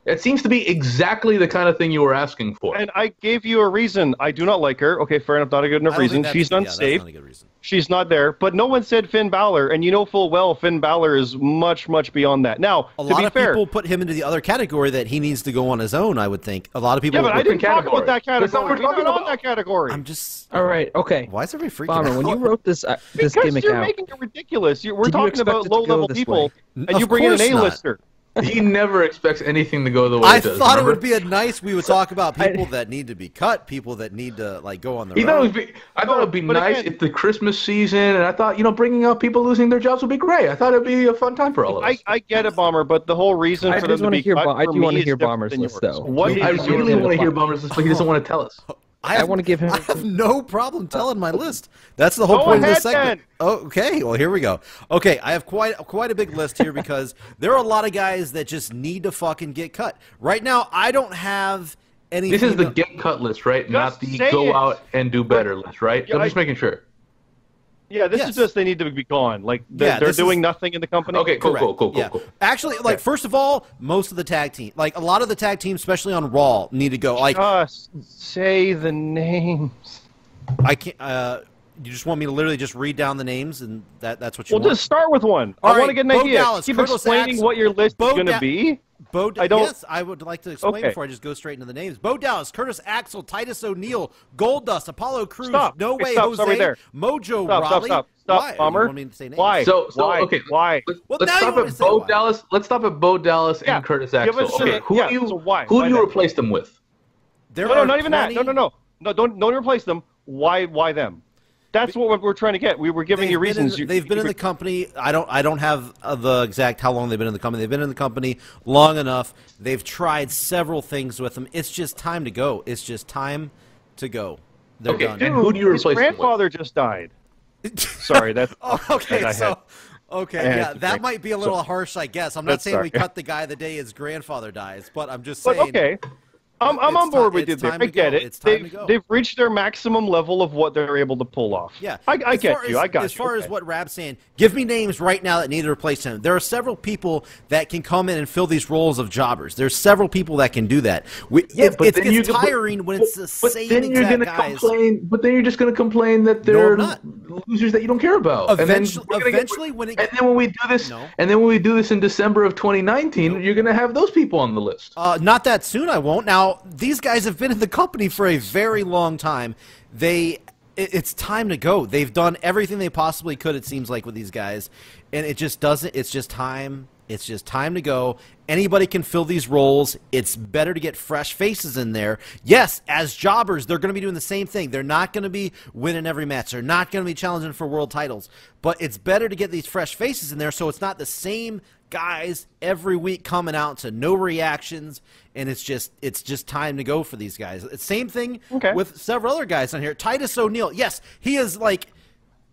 It seems to be exactly the kind of thing you were asking for. And I gave you a reason. I do not like her. Okay, fair enough. Not a good enough reason. She's unsafe. Yeah, she's not there. But no one said Finn Balor, and you know full well Finn Balor is much, much beyond that. Now, a lot of people put him into the other category that he needs to go on his own, I would think. A lot of people... Yeah, but I didn't talk about that category. We're not on that category. I'm just... All right, okay. Why is everybody freaking out? When you wrote this, uh, this gimmick out... Because you're making it ridiculous. We're talking about low-level people, and you bring in an A-lister. He never expects anything to go the way I it does. I thought remember? it would be a nice. We would talk about people I, that need to be cut, people that need to like go on the road. Thought it would be, I thought it would be but nice again, if the Christmas season, and I thought you know bringing up people losing their jobs would be great. I thought it'd be a fun time for all of us. I, I get it, Bomber, but the whole reason I for them to be hear, cut I do want to hear Bomber's list, though. What I really want to hear Bomber's list, but he doesn't want to tell us. I, have, I want to give him. I have no problem telling my list. That's the whole go point ahead, of this segment. Then. Okay, well here we go. Okay, I have quite quite a big list here because there are a lot of guys that just need to fucking get cut. Right now, I don't have any. This is the get cut list, right? Just Not the go it. out and do better but, list, right? Yeah, I'm just I, making sure. Yeah, this yes. is just they need to be gone. Like, they're, yeah, they're doing is... nothing in the company. Okay, cool, Correct. cool, cool, cool, yeah. cool. Actually, like, okay. first of all, most of the tag team, like, a lot of the tag teams, especially on Raw, need to go. Like, just say the names. I can't, uh, you just want me to literally just read down the names, and that, that's what you well, want? Well, just start with one. All I right, want to get an Bo idea. Dallas, Keep Curtis explaining Axel, what your list Bo is going to da- be. Bo da- I don't... Yes, I would like to explain okay. before I just go straight into the names. Bo Dallas, Curtis Axel, Titus O'Neil, Goldust, Apollo Crews, stop. No Way stop, Jose, stop right there. Mojo stop, Rawley. Stop, stop, stop, stop, Bomber. Why? So, so, Why? Okay, why? Let's, well, let's stop at Bo Dallas. Let's stop at Bo Dallas yeah. and Curtis Axel. Okay, sure. who yeah. do you so why? who why do you replace them with? There no, no, not even that. No, no, no, no. Don't don't replace them. Why? Why them? That's what we're trying to get. We were giving they've you reasons. In, they've been in the company. I don't. I don't have the exact how long they've been in the company. They've been in the company long enough. They've tried several things with them. It's just time to go. It's just time to go. They're okay, done. Dude, and who do you replace? His grandfather with? just died. Sorry, that's oh, okay. That so, okay, yeah, that might be a little so, harsh, I guess. I'm not saying sorry. we cut the guy the day his grandfather dies, but I'm just saying. But okay. I'm, I'm on board with you there. I get it. They've, they've reached their maximum level of what they're able to pull off. Yeah. I, I get you. As, I got as you. As far okay. as what Rab's saying, give me names right now that need to replace him. There are several people that can come in and fill these roles of jobbers. There's several people that can do that. We, yeah, it, but it's, it's you, tiring but, when it's the but same then you're exact guys. Complain, but then you're just going to complain that they're no, losers that you don't care about. Eventually, and then eventually get, when it, and then when we do this, no. and then when we do this in December of twenty nineteen, no. you're going to have those people on the list. Uh, not that soon. I won't now. These guys have been in the company for a very long time. They, it, it's time to go. They've done everything they possibly could, it seems like, with these guys. And it just doesn't – it's just time. It's just time to go. Anybody can fill these roles. It's better to get fresh faces in there. Yes, as jobbers, they're going to be doing the same thing. They're not going to be winning every match. They're not going to be challenging for world titles. But it's better to get these fresh faces in there so it's not the same – guys every week coming out to no reactions, and it's just it's just time to go for these guys. Same thing okay. with several other guys on here. Titus O'Neil, yes, he is like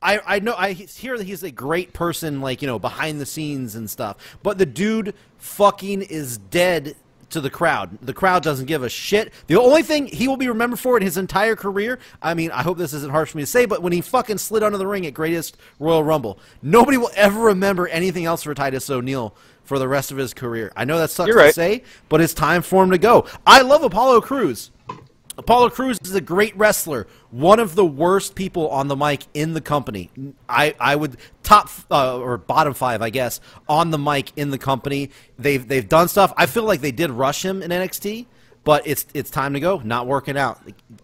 I I know I hear that he's a great person, like, you know, behind the scenes and stuff, but the dude fucking is dead to the crowd. The crowd doesn't give a shit. The only thing he will be remembered for in his entire career, I mean, I hope this isn't harsh for me to say, but when he fucking slid under the ring at Greatest Royal Rumble, nobody will ever remember anything else for Titus O'Neil for the rest of his career. I know that sucks right. to say, but it's time for him to go. I love Apollo Crews. Apollo Crews is a great wrestler, one of the worst people on the mic in the company. I, I would top uh, or bottom five, I guess, on the mic in the company. They've they've done stuff. I feel like they did rush him in N X T, but it's it's time to go. Not working out.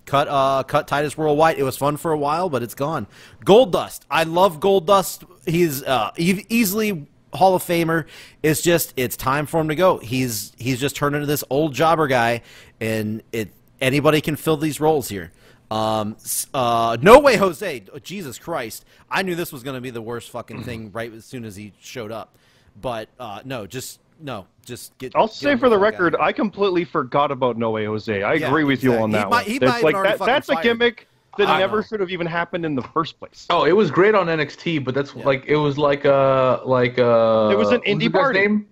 Cut uh cut Titus Worldwide. It was fun for a while, but it's gone. Goldust. I love Goldust. He's uh e- easily. Hall of Famer. It's just it's time for him to go. He's he's just turned into this old jobber guy, and it. Anybody can fill these roles here. Um, uh, no Way Jose. Oh, Jesus Christ. I knew this was going to be the worst fucking thing right as soon as he showed up. But uh, no, just no, just get. I'll get say for the record, guy. I completely forgot about No Way Jose. I yeah, agree with exactly. you on that. He might, he might like, that that's fired. a gimmick that never know. should have even happened in the first place. Oh, it was great on N X T, but that's yeah. like it was like a like a. It was an indie party.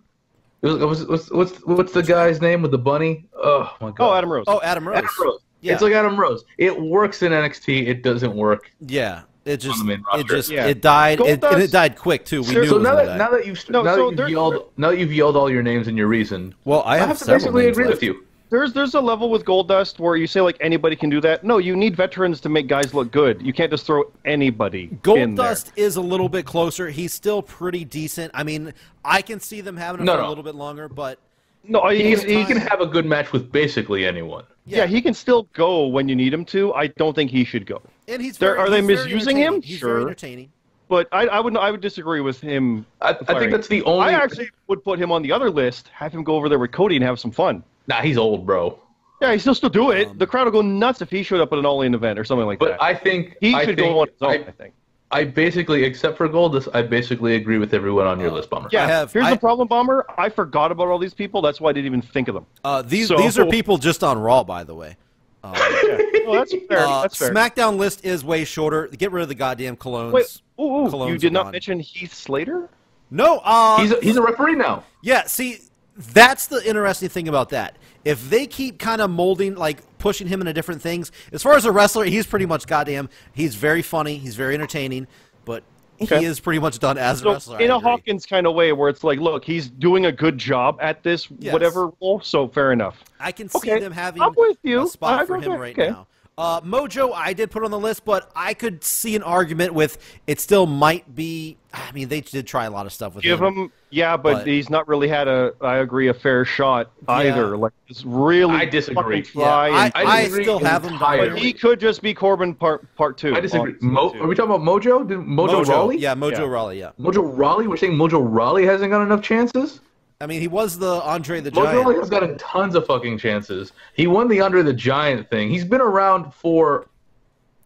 What's, what's, what's, what's the guy's name with the bunny? Oh, my God. Oh, Adam Rose. Oh, Adam Rose. Adam Rose. Yeah. It's like Adam Rose. It works in N X T. It doesn't work. Yeah. It just it just yeah. it died. It, and it died quick, too. We sure. knew so it was now, that, now that you've no, now so that you've yelled now that you've yelled all your names and your reason. Well, I have, I have to basically agree left. with you. There's there's a level with Goldust where you say, like, anybody can do that. No, you need veterans to make guys look good. You can't just throw anybody Gold in there. Goldust is a little bit closer. He's still pretty decent. I mean, I can see them having him no, no. a little bit longer, but... No, he, he can have a good match with basically anyone. Yeah. yeah, he can still go when you need him to. I don't think he should go. And he's very, Are he's they misusing him? He's sure. very entertaining. But I, I would I would disagree with him. I, I think that's the only... I actually would put him on the other list, have him go over there with Cody and have some fun. Nah, he's old, bro. Yeah, he still still do it. Um, the crowd will go nuts if he showed up at an all-in event or something like but that. But I think... He I should think, go on his own, I, I think. I basically, except for Goldust, I basically agree with everyone on your list, Bomber. Yeah, I have, here's I, the problem, Bomber. I forgot about all these people. That's why I didn't even think of them. Uh, these so, these are people just on Raw, by the way. Um, yeah. Well, that's fair. Uh, that's fair. SmackDown list is way shorter. Get rid of the goddamn colognes. Wait, ooh, ooh, colognes you did not gone. mention Heath Slater? No. Uh, he's, a, he's a referee now. Yeah, see... That's the interesting thing about that. If they keep kind of molding, like pushing him into different things, as far as a wrestler, he's pretty much goddamn. He's very funny. He's very entertaining. But Okay. He is pretty much done as so a wrestler. In I a agree. Hawkins kind of way, where it's like, look, he's doing a good job at this, yes. whatever role, so fair enough. I can see okay. them having I'm with you. a spot I'm for him right okay. now. Uh, Mojo, I did put on the list, but I could see an argument with it still might be. I mean, they did try a lot of stuff with Give him. him yeah, but, but he's not really had a, I agree, a fair shot either. Yeah. Like, it's really I disagree. Yeah, I, I, I disagree still have him. But he could just be Corbin part part two. I disagree. Mo two. Are we talking about Mojo? Did Mojo, Mojo Rawley? Yeah, Mojo yeah. Rawley, yeah. Mojo Rawley? We're saying Mojo Rawley hasn't got enough chances? I mean, he was the Andre the Giant. Mojo Rawley's got tons of fucking chances. He won the Andre the Giant thing. He's been around for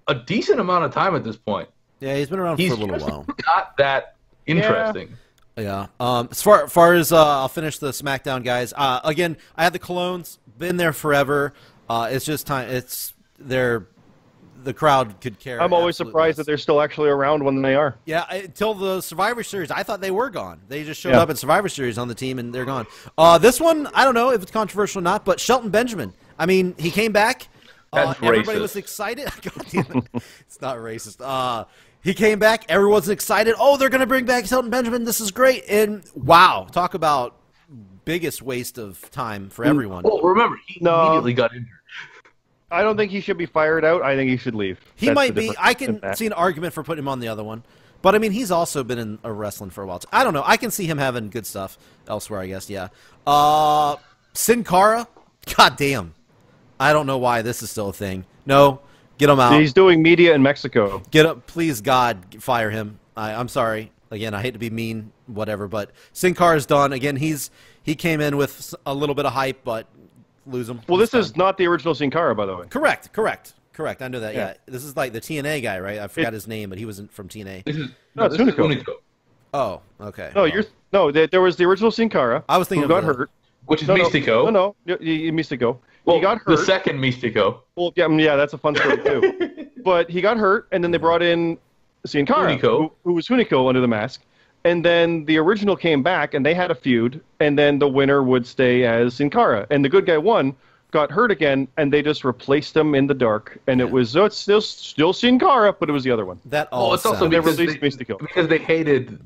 a decent amount of time at this point. Yeah, he's been around he's for a little while. He's not that interesting. Yeah. yeah. Um, as far, far as uh, I'll finish the SmackDown guys. Uh, again, I had the Clones. Been there forever. Uh, it's just time. It's they're the crowd could care. I'm always surprised less. that they're still actually around when they are. Yeah, until the Survivor Series, I thought they were gone. They just showed yeah. up at Survivor Series on the team, and they're gone. Uh, this one, I don't know if it's controversial or not, but Shelton Benjamin. I mean, he came back. That's uh, racist. Everybody was excited. God damn it. It's not racist. Uh, he came back. Everyone's excited. Oh, they're going to bring back Shelton Benjamin. This is great. And, wow, talk about biggest waste of time for everyone. Oh, remember, he no. immediately got injured. I don't think he should be fired out. I think he should leave. He That's might be. I can see an argument for putting him on the other one. But, I mean, he's also been in a wrestling for a while. So I don't know. I can see him having good stuff elsewhere, I guess. Yeah. Uh, Sin Cara? God damn. I don't know why this is still a thing. No, get him out. He's doing media in Mexico. Get up. Please, God, fire him. I, I'm sorry. Again, I hate to be mean, whatever. But Sin Cara's done. Again, he's he came in with a little bit of hype, but... Lose him. Well, this time. is not the original Sin Cara, by the way. Correct, correct, correct. I know that. Yeah, yeah. This is like the T N A guy, right? I forgot it, his name, but he wasn't from T N A. This is no, no this Unico. Is oh, okay. No, oh. you're no. There was the original Sin Cara. I was thinking who got the, hurt, which is no, Místico. No, no, no, no Místico. Well, he got hurt. The second Místico. Well, yeah, yeah, that's a fun story too. But he got hurt, and then they brought in Sin Cara, who, who was Unico under the mask. And then the original came back, and they had a feud, and then the winner would stay as Sin Cara. And the good guy won, got hurt again, and they just replaced him in the dark. And yeah. it was, oh, it's still, still Sin Cara, but it was the other one. That all oh, it's sounds... also because they, Místico. because they hated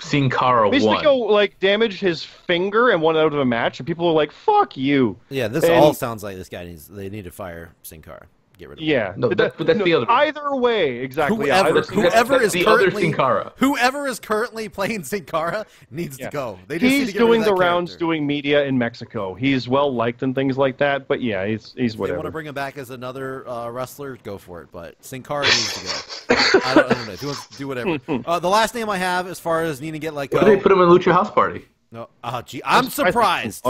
Sin Cara Místico, one. Místico, like, damaged his finger and won out of a match, and people were like, fuck you. Yeah, this and, all sounds like this guy needs, they need to fire Sin Cara. Get rid of yeah, no, that, but that's no, the other. Either way, exactly. Whoever, yeah, whoever is the currently other Sin Cara. whoever is currently playing Sin Cara needs yeah. to go. They just he's to doing the character. rounds, doing media in Mexico. He's well liked and things like that. But yeah, he's he's if whatever. They want to bring him back as another uh, wrestler? Go for it. But Sin Cara needs to go. I, don't, I don't know. Do, do whatever. Uh, the last name I have, as far as needing to get like, go, they put him in Lucha House Party. No, oh, gee, I'm surprised.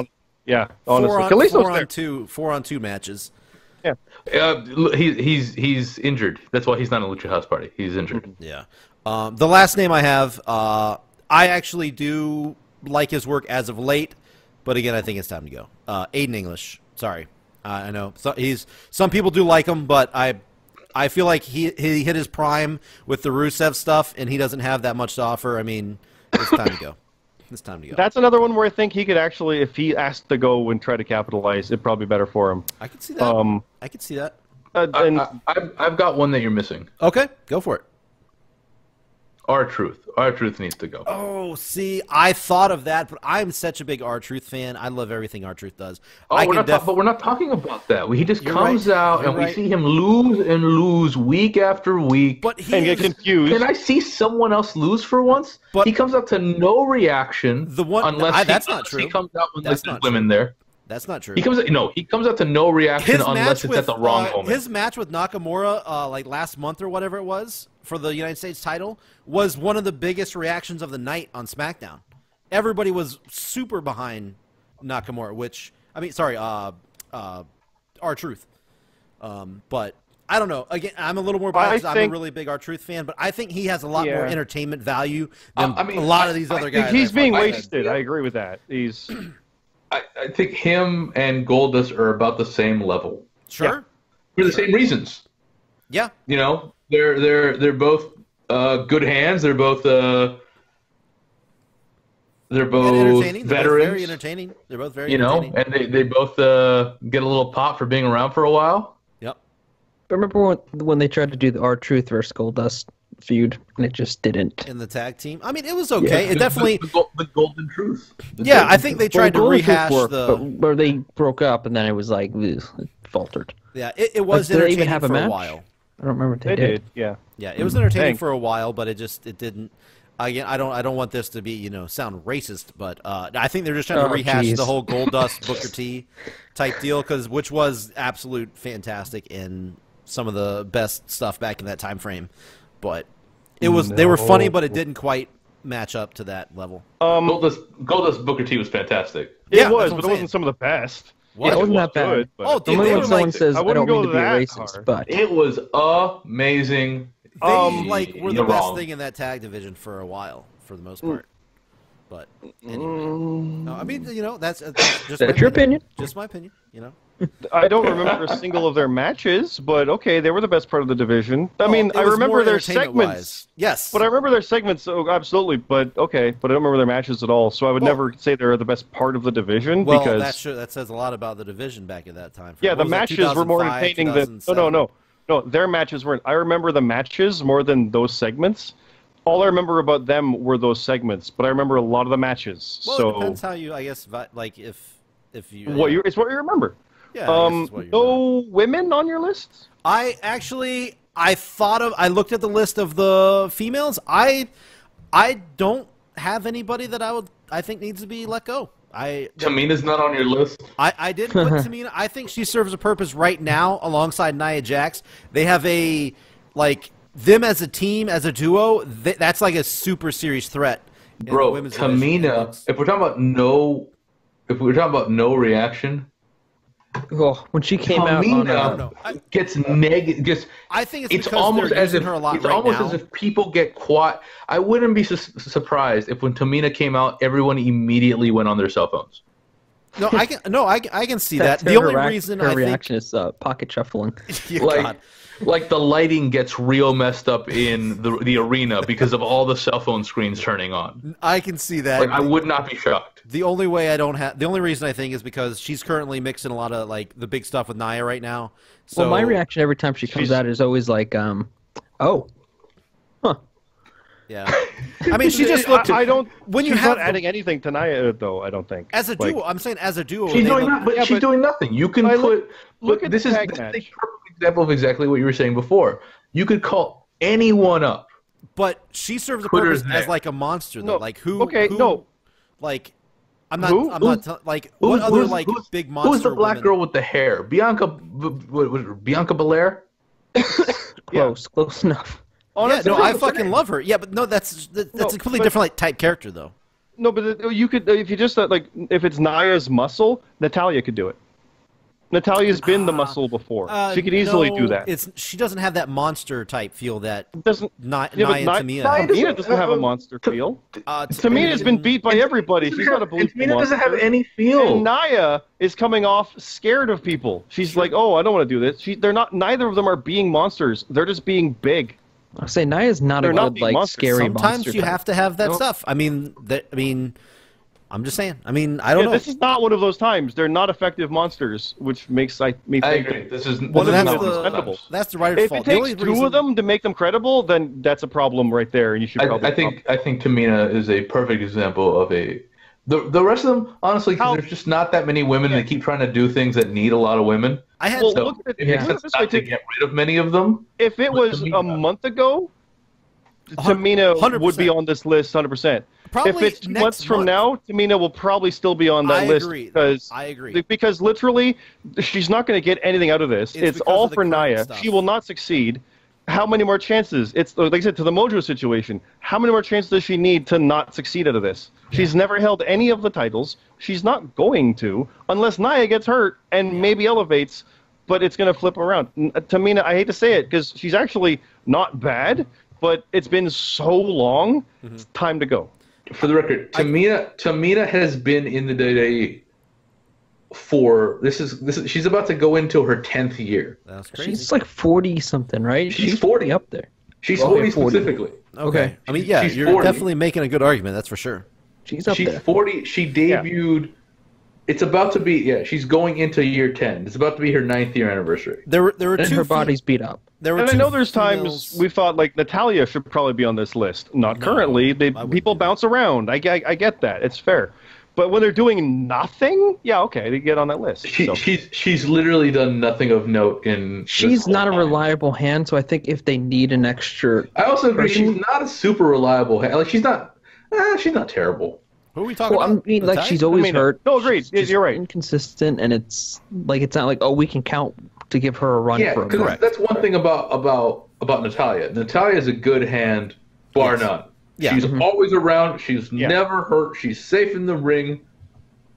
Yeah, honestly, four on, four on two, four on two matches. Yeah, uh, he, he's he's injured. That's why he's not in Lucha House Party. He's injured. Yeah. Um, the last name I have, uh, I actually do like his work as of late, but again, I think it's time to go. Uh, Aiden English. Sorry, uh, I know so he's. Some people do like him, but I, I feel like he he hit his prime with the Rusev stuff, and he doesn't have that much to offer. I mean, it's time to go. It's time to go. That's another one where I think he could actually, if he asked to go and try to capitalize, it'd probably be better for him. I could see that. Um, I could see that. Uh, and I, I, I've got one that you're missing. Okay, go for it. R-Truth. R-Truth needs to go. Oh, see, I thought of that, but I'm such a big R-Truth fan. I love everything R-Truth does. Oh, I we're not talk, but we're not talking about that. He just you're comes right. out, you're and right. we see him lose and lose week after week. But he and get confused. Can I see someone else lose for once? But he comes out to no reaction. The one, unless I, that's he, not true. He comes out when there's women true. there. That's not true. He comes out, no, he comes out to no reaction his unless it's with, at the wrong uh, moment. His match with Nakamura, uh, like last month or whatever it was, for the United States title, was one of the biggest reactions of the night on SmackDown. Everybody was super behind Nakamura, which I mean, sorry, uh, uh, R-Truth. Um, but I don't know. Again, I'm a little more biased. Think, I'm a really big R-Truth fan, but I think he has a lot yeah. more entertainment value than uh, I mean, a lot I, of these I other guys. He's being wasted. I agree with that. He's. I, I think him and Goldust are about the same level. Sure. Yeah. For the sure. same reasons. Yeah. You know, they're they're they're both uh, good hands. They're both uh, they're both entertaining. veterans. They're both very entertaining. They're both very. You know, and they they both uh, get a little pop for being around for a while. Yep. I remember when when they tried to do the R-Truth versus Goldust feud, and it just didn't. In the tag team? I mean, it was okay. Yeah. It definitely... The, the, the Golden Truth. The yeah, I think they tried well, to rehash worked, the... Where they broke up, and then it was like, ugh, it faltered. Yeah, it, it was like, entertaining have for a, match? a while. I don't remember what they, they did. did. Yeah, yeah, it was entertaining Thanks. for a while, but it just it didn't... Again, I don't I don't want this to be, you know, sound racist, but uh, I think they're just trying to oh, rehash geez. the whole Goldust Booker T type deal, cause, which was absolute fantastic and some of the best stuff back in that time frame. But it was no. they were funny, but it didn't quite match up to that level. Um, Goldust, Goldust Booker T was fantastic. It yeah, was, but it wasn't some of the best. What? Yeah, it wasn't that bad. Good, but... Oh, dude, only when someone like, says I, I don't mean to be racist, hard. but it was amazing. They um, like were the best wrong. thing in that tag division for a while, for the most part. But anyway, no, I mean, you know, that's, that's just that's your opinion. opinion. Just my opinion, you know. I don't remember a single of their matches, but okay, they were the best part of the division. I oh, mean, I remember their segments. Wise. Yes, but I remember their segments. Oh, absolutely. But okay, but I don't remember their matches at all. So I would well, never say they're the best part of the division. Well, because that, should, that says a lot about the division back at that time. Yeah, the matches were more entertaining than. No, no, no. No, their matches weren't. I remember the matches more than those segments. All I remember about them were those segments, but I remember a lot of the matches. Well, so it depends how you, I guess, like if if you. What you? It's what you remember. Yeah. Um. You no remember. Women on your list? I actually, I thought of. I looked at the list of the females. I, I don't have anybody that I would. I think needs to be let go. I, Tamina's not on your list. I, I did put Tamina. I think she serves a purpose right now alongside Nia Jax. They have a, like, them as a team, as a duo, th that's like a super serious threat. Bro, Tamina, if we're talking about no, if we're talking about no reaction, oh, when she came Tamina out, on, no, no, no. gets neg just. I think it's, it's almost as if her a lot it's right almost now. as if people get quiet. I wouldn't be su surprised if when Tamina came out, everyone immediately went on their cell phones. No, I can no, I I can see that. The only reason her I reaction think... is uh, pocket shuffling. like, God. like the lighting gets real messed up in the the arena because of all the cell phone screens turning on. I can see that. Like, I would not be shocked. The only way I don't have the only reason I think is because she's currently mixing a lot of like the big stuff with Nia right now. So well, my reaction every time she comes she's... out is always like, um, oh, huh. Yeah, I mean, she just looked. I, I don't. When she's you have not adding anything to Nia, though, I don't think as a duo. Like, I'm saying as a duo. She's doing not, but yeah, she's but, doing nothing. You can put. Look, look at this the is this match. is a perfect example of exactly what you were saying before. You could call anyone up, but she serves a purpose as like a monster. Though, no. like who? Okay, who, no, like I'm not. Who? I'm not like who's, what other like big monster? Who's the black women? girl with the hair? Bianca, what was it, Bianca Belair? Close, yeah. close enough. Honestly, yeah, no, I fucking love her. Yeah, but no, that's that's no, a completely but, different like type character though. No, but you could if you just like if it's Nia's muscle, Natalya could do it. Natalya's been uh, the muscle before. Uh, she could easily no, do that. It's she doesn't have that monster type feel that doesn't not yeah, Nia and Tamina. Tamina doesn't, doesn't have a monster feel. Uh, Tamina's been beat by everybody. She's not a belief. Tamina doesn't have any feel. And Nia is coming off scared of people. She's like, oh, I don't want to do this. She, they're not. Neither of them are being monsters. They're just being big. I say Nia's not They're a not good, like monsters. scary Sometimes monster. Sometimes you type. have to have that no. stuff. I mean, that. I mean, I'm just saying. I mean, I don't yeah, know. This is not one of those times. They're not effective monsters, which makes I me. I think agree. This is one well, of that's the credible. That's the writer's if fault. If it takes two reason... of them to make them credible, then that's a problem right there, and you should. I, probably I think up. I think Tamina is a perfect example of a. The, the rest of them, honestly, because there's just not that many women, and they keep trying to do things that need a lot of women. I had well, so look at it, it makes sense not to get rid of many of them. If it was Tamina. a month ago, Tamina one hundred percent. would be on this list one hundred percent. Probably if it's next months from month. now, Tamina will probably still be on that I list. Agree. Because, I agree. Because literally, she's not going to get anything out of this. It's, it's all for Nia. Stuff. She will not succeed. How many more chances? It's like I said, to the Mojo situation. How many more chances does she need to not succeed out of this? She's never held any of the titles. She's not going to, unless Nia gets hurt and maybe elevates, but it's going to flip around. Tamina, I hate to say it, because she's actually not bad, but it's been so long, mm-hmm. it's time to go. For the record, Tamina, I, Tamina has been in the W W E for this is this is, she's about to go into her tenth year. That's crazy. She's like forty something, right? She's, she's forty up there. She's well, forty, forty specifically. Okay. okay. I mean, yeah, she's you're forty. Definitely making a good argument. That's for sure. She's up she's there. She's forty. She debuted yeah. It's about to be, yeah, she's going into year ten. It's about to be her ninth year anniversary. There were, there were and two her body's beat up. There were and I know there's times we thought, like, Natalya should probably be on this list. Not no, currently. They, people bounce around. I, I, I get that. It's fair. But when they're doing nothing, yeah, okay, they get on that list. She, so. she's, she's literally done nothing of note in. She's not a reliable hand, so I think if they need an extra. I also agree. She's not a super reliable hand. Like, she's not. Eh, she's not terrible. Who are we talking well, about? I mean, like, she's always I mean, hurt. No, agreed. She's You're right. Inconsistent, and it's like it's not like oh, we can count to give her a run. Yeah, because right. that's one thing about about about Natalya. Natalya's a good hand, bar yes. none. Yeah. She's mm-hmm. always around. She's yeah. never hurt. She's safe in the ring.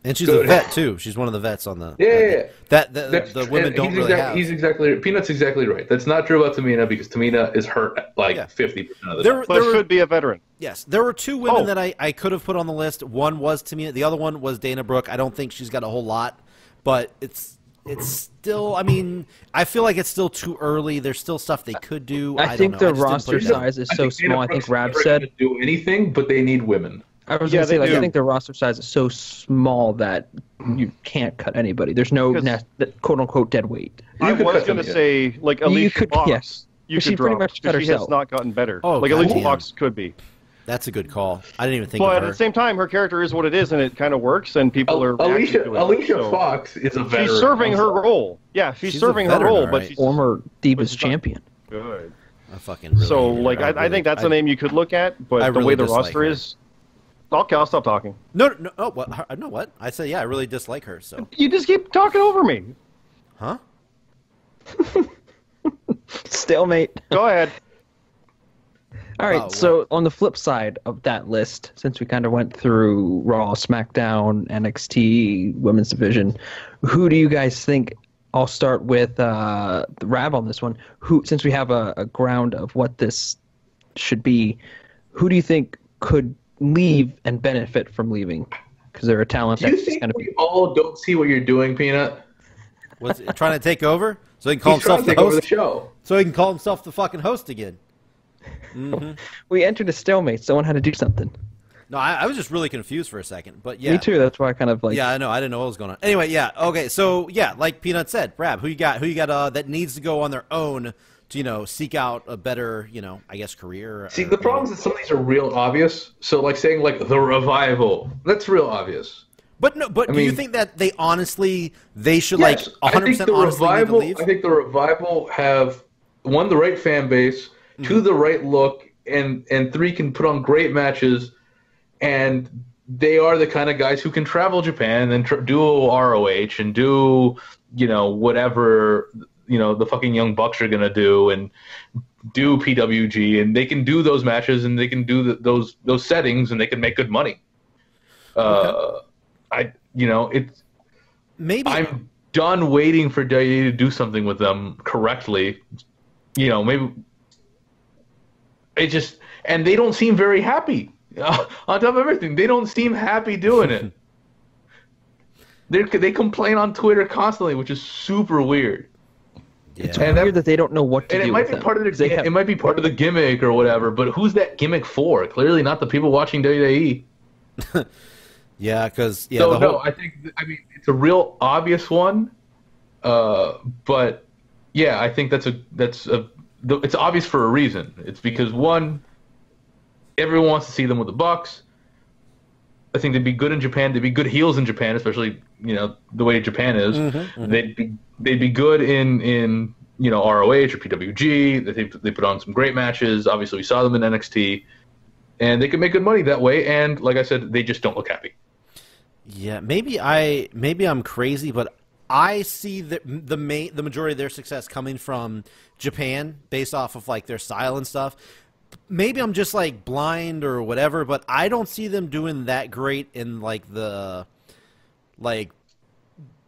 And she's Good. a vet, too. She's one of the vets on the... Yeah, yeah, yeah. That, that, that, the women don't really exact, have. He's exactly... Peanut's exactly right. That's not true about Tamina, because Tamina is hurt like yeah. fifty percent of the there, time. But there were, should be a veteran. Yes. There were two women oh. that I, I could have put on the list. One was Tamina. The other one was Dana Brooke. I don't think she's got a whole lot, but it's... It's still, I mean, I feel like it's still too early. There's still stuff they could do. I, I think their roster size is so small. I think Rab said do anything, but they need women. I was yeah, gonna say, like, do. I think their roster size is so small that you can't cut anybody. There's no quote unquote dead weight. You I was gonna say, like, Alicia Fox, yes, you could drop. She herself. has not gotten better. Oh, like Alicia Fox could be. That's a good call. I didn't even think but of her. But at the same time, her character is what it is, and it kind of works, and people are Alicia, to it, Alicia so. Fox is a veteran. She's serving her role. Yeah, she's, she's serving veteran, her role, right. but she's... Former Divas champion. Good. I fucking really So, like, I, I, really, I think that's I, a name you could look at, but really the way the roster her. is... Okay, I'll stop talking. No, no, no, oh, what, no, what? I said, yeah, I really dislike her, so... You just keep talking over me. Huh? Stalemate. Go ahead. All right, oh, so on the flip side of that list, since we kind of went through Raw, SmackDown, N X T, Women's Division, who do you guys think? I'll start with uh, the Rav on this one. Who, since we have a, a ground of what this should be, who do you think could leave and benefit from leaving? Because they're a talent. Do you that's think gonna we be... all don't see what you're doing, Peanut? Was it trying to take over so he can call He's himself the host. The show. So he can call himself the fucking host again. Mm-hmm. We entered a stalemate. Someone had to do something. No, I, I was just really confused for a second, but yeah. Me too. That's why I kind of like. Yeah, I know. I didn't know what was going on. Anyway, yeah. Okay, so yeah, like Peanut said, Brab, who you got? Who you got? Uh, that needs to go on their own to, you know, seek out a better, you know, I guess career. See, or, the problem is that some of these are real obvious. So like saying like the Revival, that's real obvious. But no, but I do mean, you think that they honestly they should yes, like one hundred percent honestly Revival, need to leave? I think the Revival have won the right fan base. To the right look, and and three can put on great matches, and they are the kind of guys who can travel Japan and tra do R O H and do, you know, whatever, you know, the fucking Young Bucks are gonna do and do P W G, and they can do those matches and they can do the, those those settings, and they can make good money. Uh, I you know it's maybe I'm done waiting for W W E to do something with them correctly. You know, maybe. It just and they don't seem very happy. Uh, on top of everything, they don't seem happy doing it. they they complain on Twitter constantly, which is super weird. Yeah. It's and weird that, that they don't know what to and do. It might with be them. part of the, it, have, it might be part of the gimmick or whatever. But who's that gimmick for? Clearly not the people watching W W E. yeah, because yeah. So, the whole... no, I think I mean it's a real obvious one. Uh, but yeah, I think that's a that's a. It's obvious for a reason. It's because, one, everyone wants to see them with the Bucks. I think they'd be good in Japan. They'd be good heels in Japan, especially, you know, the way Japan is. Mm-hmm, mm-hmm. They'd be they'd be good in, in you know, R O H or P W G. They, they put on some great matches. Obviously, we saw them in N X T. And they could make good money that way. And, like I said, they just don't look happy. Yeah, maybe, I, maybe I'm crazy, but... I see the the main the majority of their success coming from Japan, based off of like their style and stuff. Maybe I'm just like blind or whatever, but I don't see them doing that great in like the like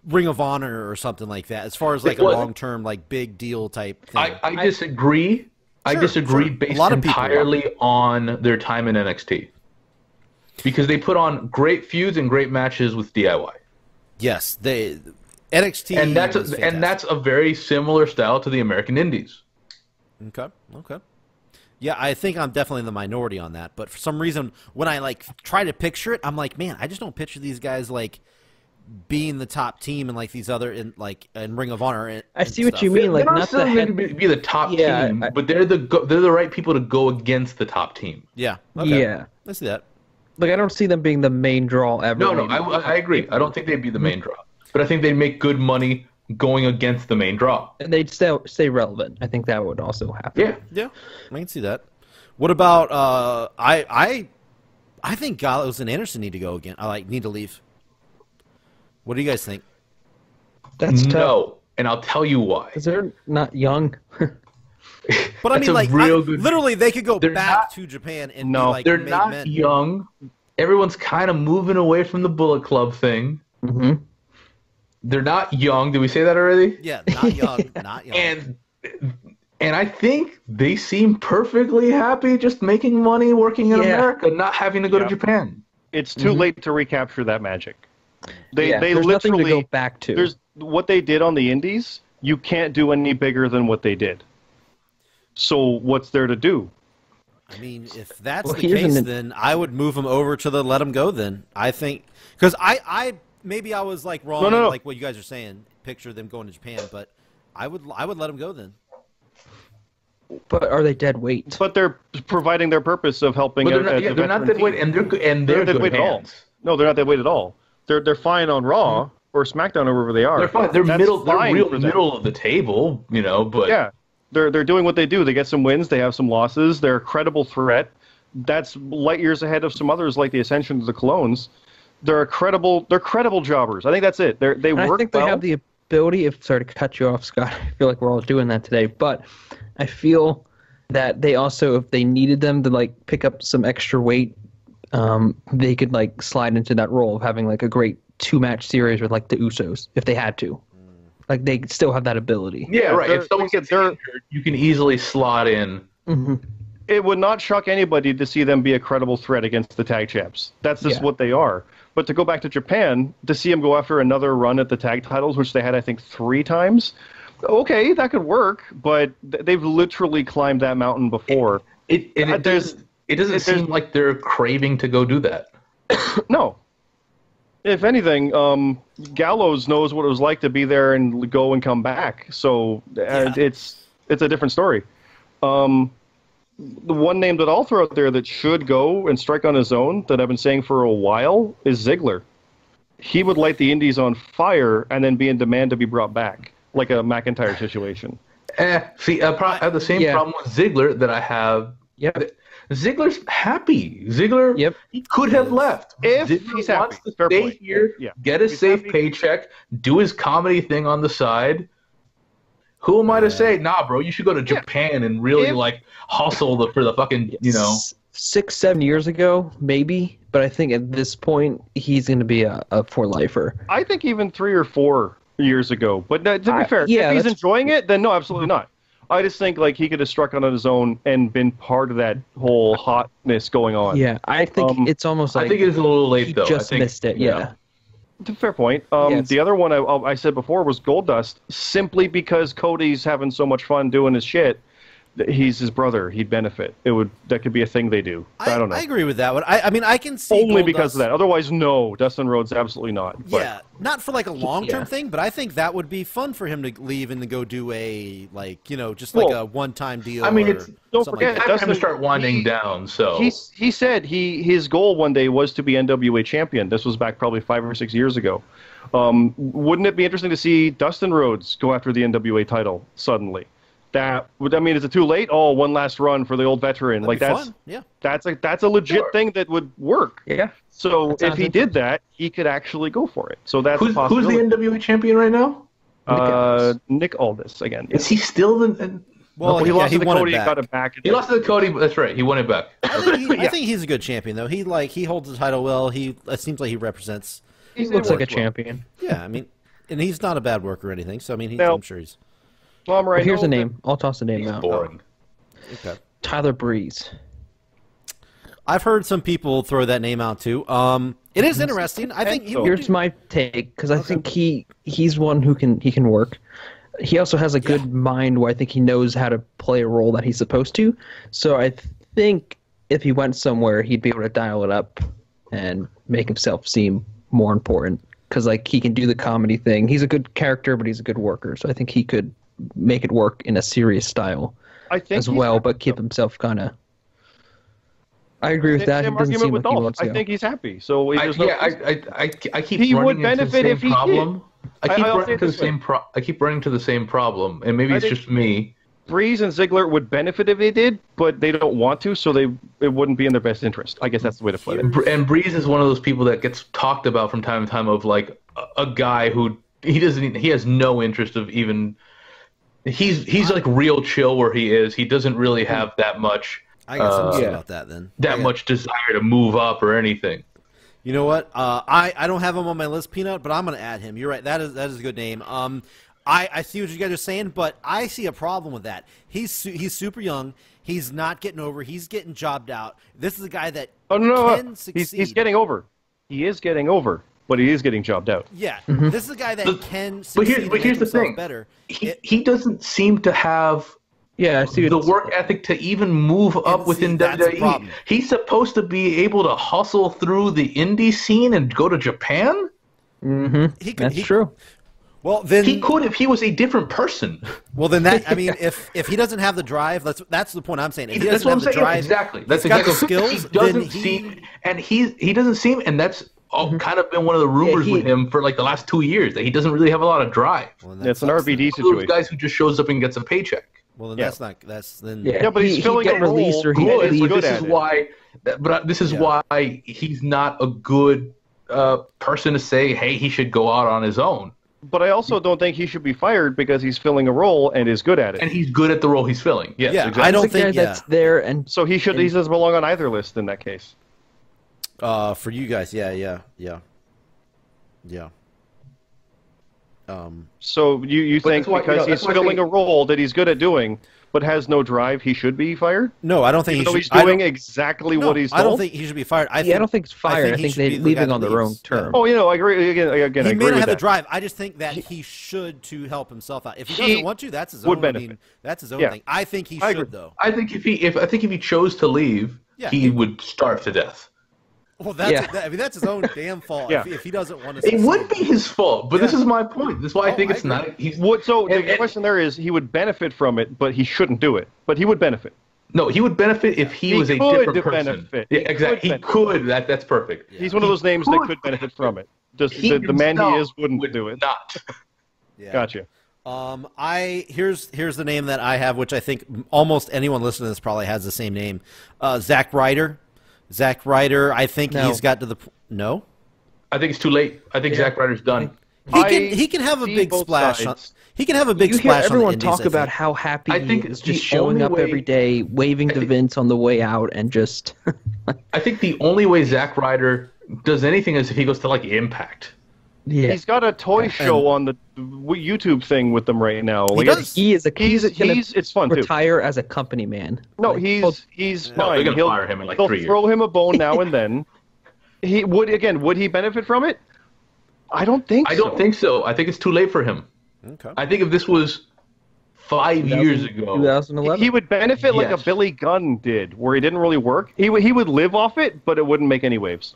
Ring of Honor or something like that. As far as like a long term like big deal type thing. I, I disagree. I, sure, I disagree sure. based entirely on their time in N X T, because they put on great feuds and great matches with D I Y. Yes, they. N X T and that's a, and that's a very similar style to the American Indies. Okay, okay, yeah, I think I'm definitely in the minority on that. But for some reason, when I like try to picture it, I'm like, man, I just don't picture these guys like being the top team and like these other in like in Ring of Honor. And, I see and what stuff. you mean. Like they're not, not the head... to be the top yeah, team, I... but they're the go they're the right people to go against the top team. Yeah. Okay. Yeah. I see that. Like I don't see them being the main draw ever. No, no, I, I agree. I don't think they'd be the main draw, but I think they'd make good money going against the main draw. And they'd stay, stay relevant. I think that would also happen. Yeah, yeah, I can see that. What about uh, I, I, I think Gallows and Anderson need to go again. I like need to leave. What do you guys think? That's tough. No, and I'll tell you why. Because they're not young. But I mean, like, real I, good... literally, they could go they're back not, to Japan and no, be like, they're not men. young. Everyone's kind of moving away from the Bullet Club thing. Mm-hmm. They're not young. Did we say that already? Yeah, not young, not young. And and I think they seem perfectly happy just making money, working in yeah. America, not having to go yeah. to Japan. It's too mm-hmm. late to recapture that magic. They yeah, they there's literally nothing to go back to. There's what they did on the Indies. You can't do any bigger than what they did. So what's there to do? I mean, if that's well, the case, an... then I would move him over to the let him go then. I think – because I, I – maybe I was, like, wrong no, no, no. like what you guys are saying, picture them going to Japan, but I would I would let him go then. But are they dead weight? But they're providing their purpose of helping well, – They're, not, a, yeah, they're not dead weight, and they're, and they're, they're dead weight at all. No, they're not dead weight at all. They're, they're fine on Raw mm-hmm. or SmackDown or wherever they are. They're fine. They're, middle, they're real middle of the table, you know, but – yeah. They're, they're doing what they do. They get some wins. They have some losses. They're a credible threat. That's light years ahead of some others like the Ascension of the Clones. They're a credible, they're credible jobbers. I think that's it. They're, they and work well. I think they well. have the ability, if, sorry to cut you off, Scott. I feel like we're all doing that today. But I feel that they also, if they needed them to like pick up some extra weight, um, they could like slide into that role of having like a great two-match series with like the Usos if they had to. Like, they still have that ability. Yeah, right. If someone gets hurt, you can easily slot in. Mm-hmm. It would not shock anybody to see them be a credible threat against the tag champs. That's just yeah. what they are. But to go back to Japan, to see them go after another run at the tag titles, which they had, I think, three times, okay, that could work, but they've literally climbed that mountain before. It, it, uh, it doesn't, it doesn't it, seem like they're craving to go do that. No. If anything, um, Gallows knows what it was like to be there and go and come back. So yeah. it's it's a different story. Um, the one name that I'll throw out there that should go and strike on his own that I've been saying for a while is Ziggler. He would light the Indies on fire and then be in demand to be brought back, like a McIntyre situation. Eh, see, I, I have the same yeah. problem with Ziggler that I have. Yep. Ziggler's happy. Ziggler yep. he could have left. If Ziggler he's wants happy. to Fair stay point. here, yeah. get a he's safe happy. paycheck, do his comedy thing on the side. Who am I to yeah. say, nah, bro, you should go to Japan yeah. and really, if, like, hustle the, for the fucking, yes. you know. Six, seven years ago, maybe. But I think at this point, he's going to be a, a for-lifer. I think even three or four years ago. But no, to be I, fair, yeah, if he's enjoying it, then no, absolutely not. I just think like he could have struck on his own and been part of that whole hotness going on. Yeah, I think um, it's almost like I think it's a little late he though. Just I think, missed it. Yeah, yeah. Fair point. Um, yes. The other one I, I said before was Goldust, simply because Cody's having so much fun doing his shit. He's his brother. He'd benefit. It would that could be a thing they do. I, I don't know. I agree with that one. I, I mean, I can see only Goldust. because of that. Otherwise, no, Dustin Rhodes absolutely not. But. Yeah, not for like a long term yeah. thing, but I think that would be fun for him to leave and to go do a like you know just like well, a one time deal. I mean, it's, don't forget like Dustin to start winding he, down. So he he said he his goal one day was to be N W A champion. This was back probably five or six years ago. Um, wouldn't it be interesting to see Dustin Rhodes go after the N W A title suddenly? That would I mean is it too late? Oh, one last run for the old veteran. That'd like that's fun. yeah. That's like that's a legit sure. thing that would work. Yeah. So that's if he did that, he could actually go for it. So that's who's, a who's the N W A champion right now? Nick uh, Nick Aldis again. Is he still the? Uh, well, no, he yeah, lost he to Cody. Got it back. He lost to Cody. That's right. He won it back. I think, he, yeah. I think he's a good champion though. He like he holds the title well. He it seems like he represents. He looks like a champion. Well. Yeah, I mean, and he's not a bad worker or anything. So I mean, he, now, I'm sure he's. Well, right here's a name. I'll toss the name He's out. Boring. Okay. Tyler Breeze. I've heard some people throw that name out too. Um, it is interesting. I think he here's my take because I okay. think he he's one who can he can work. He also has a good yeah. mind where I think he knows how to play a role that he's supposed to. So I think if he went somewhere, he'd be able to dial it up and make himself seem more important. because like he can do the comedy thing. He's a good character, but he's a good worker, so I think he could make it work in a serious style I think as well, but keep himself kind of. I agree with that. It doesn't seem like he wants to. I think he's happy. So we just I, yeah, I, I, I, I keep he running would into the same problem. I keep, I, running to the same pro I keep running to the same problem, and maybe I it's just me. Breeze and Ziggler would benefit if they did, but they don't want to, so they it wouldn't be in their best interest. I guess that's the way to put it. And, and Breeze is one of those people that gets talked about from time to time of like a, a guy who he doesn't he has no interest of even. He's he's like real chill where he is. He doesn't really have that much. I got something uh, yeah. about that then. That got... much desire to move up or anything. You know what? Uh, I I don't have him on my list, Peanut, but I'm going to add him. You're right. That is that is a good name. Um, I I see what you guys are saying, but I see a problem with that. He's su he's super young. He's not getting over. He's getting jobbed out. This is a guy that oh, no, can no. succeed. He's, he's getting over. He is getting over. But he is getting jobbed out. Yeah, mm-hmm. This is a guy that but, can succeed. But, here, but here's the thing: better. He it, he doesn't seem to have. Yeah, I see the work ethic to even move up within W W E. He's supposed to be able to hustle through the indie scene and go to Japan. Mm-hmm. He could, That's he, true. Well, then he could if he was a different person. Well, then that I mean, if if he doesn't have the drive, that's that's the point I'm saying. If he that's doesn't what have I'm the saying. Drive, exactly. That's exactly got the skills. He doesn't he, seem, and he he doesn't seem, and that's. Oh, mm-hmm. Kind of been one of the rumors yeah, he, with him for like the last two years that he doesn't really have a lot of drive. Well, that's yeah, an R V D situation. One of those guys who just shows up and gets a paycheck. Well, then yeah. that's not that's then. Yeah, yeah but he's he, filling he a role. Or he good, good, but this is it. why. But this is yeah. why he's not a good uh, person to say, hey, he should go out on his own. But I also don't think he should be fired because he's filling a role and is good at it. And he's good at the role he's filling. Yes, yeah, exactly. I don't think yeah. that's there. And so he should. And, he doesn't belong on either list in that case. Uh, for you guys, yeah, yeah, yeah, yeah. Um, so you you think because why, you know, he's filling a role that he's good at doing, but has no drive, he should be fired? No, I don't think Even he should. He's doing exactly no, what he's. I don't told? think he should be fired. I yeah, think, I don't think he's fired. I think, I think, think they leaving on their own terms. Oh, you know, I agree again. Again, he I agree may not have that. the drive. I just think that he should to help himself out. If he, he doesn't want to, that's his own. I mean, that's his own yeah. thing. I think he I should agree. though. I think if he if I think if he chose to leave, yeah, he, he would starve to death. Well, that's yeah. that, I mean that's his own damn fault. yeah. if, if he doesn't want to, succeed. It would be his fault. But yeah. this is my point. That's why oh, I think I it's agree. not. He's, what, so and, the and, question there is, he would benefit from it, but he shouldn't do it. But he would benefit. No, he would benefit if he, he was a different person. Benefit. Yeah, exactly. He could. He could. That that's perfect. Yeah. He's one of those he names could. that could benefit from it. Just the, the man he is wouldn't would do it. Not. yeah. Gotcha. Um, I here's here's the name that I have, which I think almost anyone listening to this probably has the same name. Uh, Zack Ryder. Zack Ryder, I think no. he's got to the no. I think it's too late. I think yeah. Zack Ryder's done. He can he can have a big splash. On, he can have a big you splash. Hear everyone on the Indies, talk about how happy I think he is, just showing up way, every day, waving I to think, Vince on the way out, and just. I think the only way Zack Ryder does anything is if he goes to like Impact. Yeah. He's got a toy show on the YouTube thing with them right now. Like, he, does. he is a he's, he's, he's it's fun retire too. as a company man. No, like, he's he's no, fine. He'll fire him in like three years. Throw him a bone now and then. He would again. Would he benefit from it? I don't think. I so. don't think so. I think it's too late for him. Okay. I think if this was five years ago, twenty eleven, he would benefit yes. like a Billy Gunn did, where he didn't really work. He he would live off it, but it wouldn't make any waves.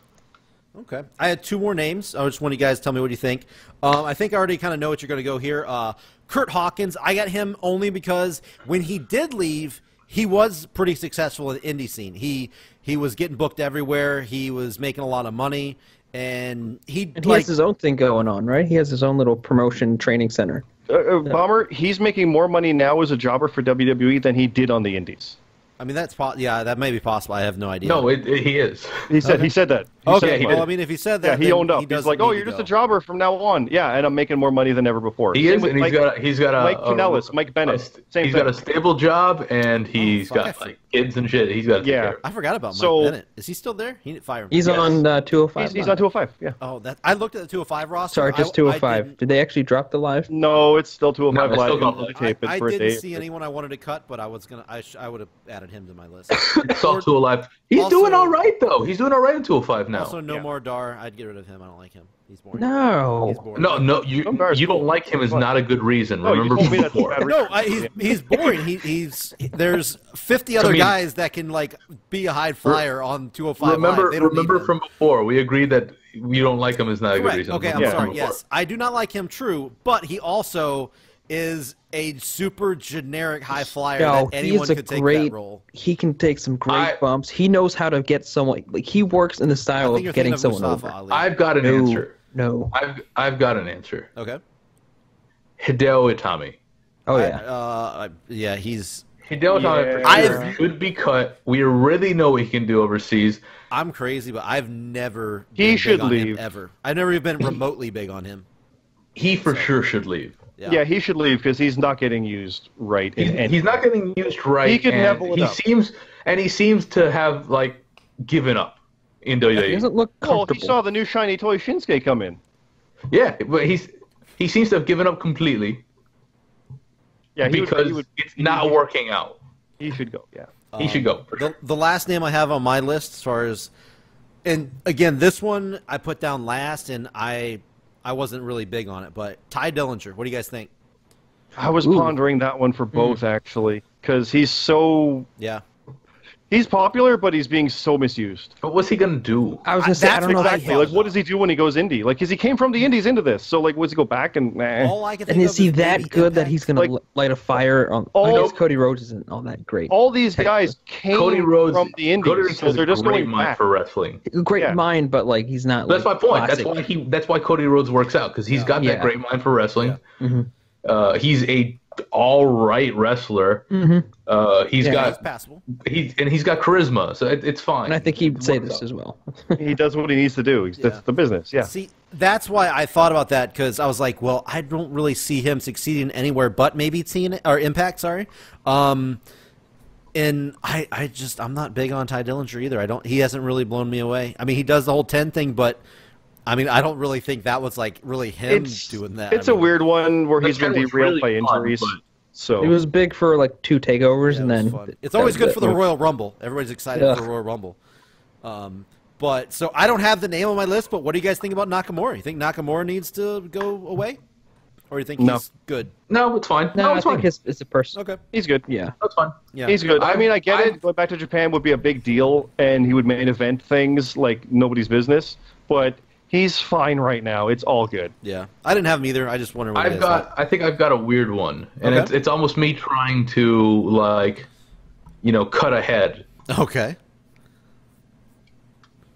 Okay. I had two more names. I just want you guys to tell me what you think. Um, I think I already kind of know what you're going to go here. Uh, Curt Hawkins, I got him only because when he did leave, he was pretty successful in the indie scene. He he was getting booked everywhere. He was making a lot of money. And he, and he like, has his own thing going on, right? He has his own little promotion training center. Uh, uh, Bomber, he's making more money now as a jobber for W W E than he did on the indies. I mean that's po yeah that may be possible. I have no idea. No, it, it, he is. He said okay. he said that. He okay. Said well, I mean, if he said that, yeah, he owned up. He He's like, oh, you're just go. a jobber from now on. Yeah, and I'm making more money than ever before. He same is, and Mike, he's got a, he's got a Mike Kanellis, Mike Bennett. A, same he's thing. got a stable job, and he's oh, got like kids and shit. He's got yeah. I forgot about Mike so, Bennett. Is he still there? He didn't fire him. He's yes. on uh, two oh five. He's, he's on two oh five. Yeah. Oh, that I looked at the two oh five roster. Sorry, just two oh five. Did they actually drop the live? No, it's still two oh five live. I didn't see anyone I wanted to cut, but I was gonna. I I would have added him to my list. Saw two oh five. He's also, doing all right though. He's doing all right in two oh five now. Also, no yeah. more Dar. I'd get rid of him. I don't like him. He's boring. No. He's boring. No, no, you you don't like him is not a good reason. No, Remember before. No, I, he's, he's boring. He, he's There's fifty other I mean, guys that can like be a high flyer on two oh five. Remember, remember from before, we agreed that you don't like him is not a Correct. good reason. Okay, I'm yeah. sorry. Yes, I do not like him, true, but he also is a super generic high flyer no, that anyone could take great, that role. He can take some great I, bumps. He knows how to get someone. Like he works in the style of getting someone Mustafa over. Ali. I've got an no, answer. No, I've I've got an answer. Okay. Hideo Itami. Oh yeah. I, uh, yeah, he's Hideo Itami. Yeah. I could be cut. We really know what he can do overseas. I'm crazy, but I've never. He been should big leave on him, ever. I've never even been remotely big on him. He for so. sure should leave. Yeah. yeah, he should leave because he's not getting used right. He's, in he's not getting used right. He could level it up. Seems, and he seems to have like given up in W W E. Yeah, he doesn't look comfortable. Well, he saw the new shiny toy Shinsuke come in. Yeah, but he's he seems to have given up completely. Yeah, he because would, he would, it's not he, working out. He should go. Yeah, um, he should go. For sure. The the last name I have on my list, as far as, and again, this one I put down last, and I. I wasn't really big on it, but Ty Dillinger. What do you guys think? I was Ooh. pondering that one for both, mm. actually, because he's so... Yeah. He's popular, but he's being so misused. But what's he going to do? I was going to say, I don't exactly. know. Like, what does he do when he goes indie? Like, because he came from the indies into this, so, like, what's he go back and... Nah. All I can think and is he that good impact? that he's going like, to light a fire? on all, I guess Cody Rhodes isn't all that great. All these guys came Cody Rhodes, from the indies, Cody Rhodes so they're just going mind back. for wrestling. Great yeah. mind, but, like, he's not... That's like, my point. Classic. That's why he. That's why Cody Rhodes works out, because he's yeah. got yeah. that great mind for wrestling. Yeah. Mm-hmm. Uh, he's a... all right wrestler. Mm-hmm. Uh, he's yeah, got he's passable. He and he's got charisma, so it, it's fine. And I think he'd say this as well. He does what he needs to do. That's yeah. the business. Yeah. See, that's why I thought about that because I was like, well, I don't really see him succeeding anywhere but maybe T N A or Impact. Sorry. Um, and I, I just, I'm not big on Ty Dillinger either. I don't. He hasn't really blown me away. I mean, he does the whole ten thing, but. I mean, I don't really think that was like really him it's, doing that. It's I mean, a weird one where he's going to be real by injuries. Fun, so it was big for like two takeovers, yeah, and then th it's always good for the Royal Rumble. Everybody's excited yeah. for the Royal Rumble. Um, but so I don't have the name on my list. But what do you guys think about Nakamura? You think Nakamura needs to go away, or you think no. he's good? No, it's fine. No, no it's I fine. Think it's, it's a person. Okay, he's good. Yeah, that's fine. Yeah, he's good. I mean, I get I, it. Going back to Japan would be a big deal, and he would main event things like nobody's business, but. He's fine right now. It's all good. Yeah, I didn't have him either. I just wonder. What I've is got. That. I think I've got a weird one, and okay. it's it's almost me trying to like, you know, cut ahead. Okay.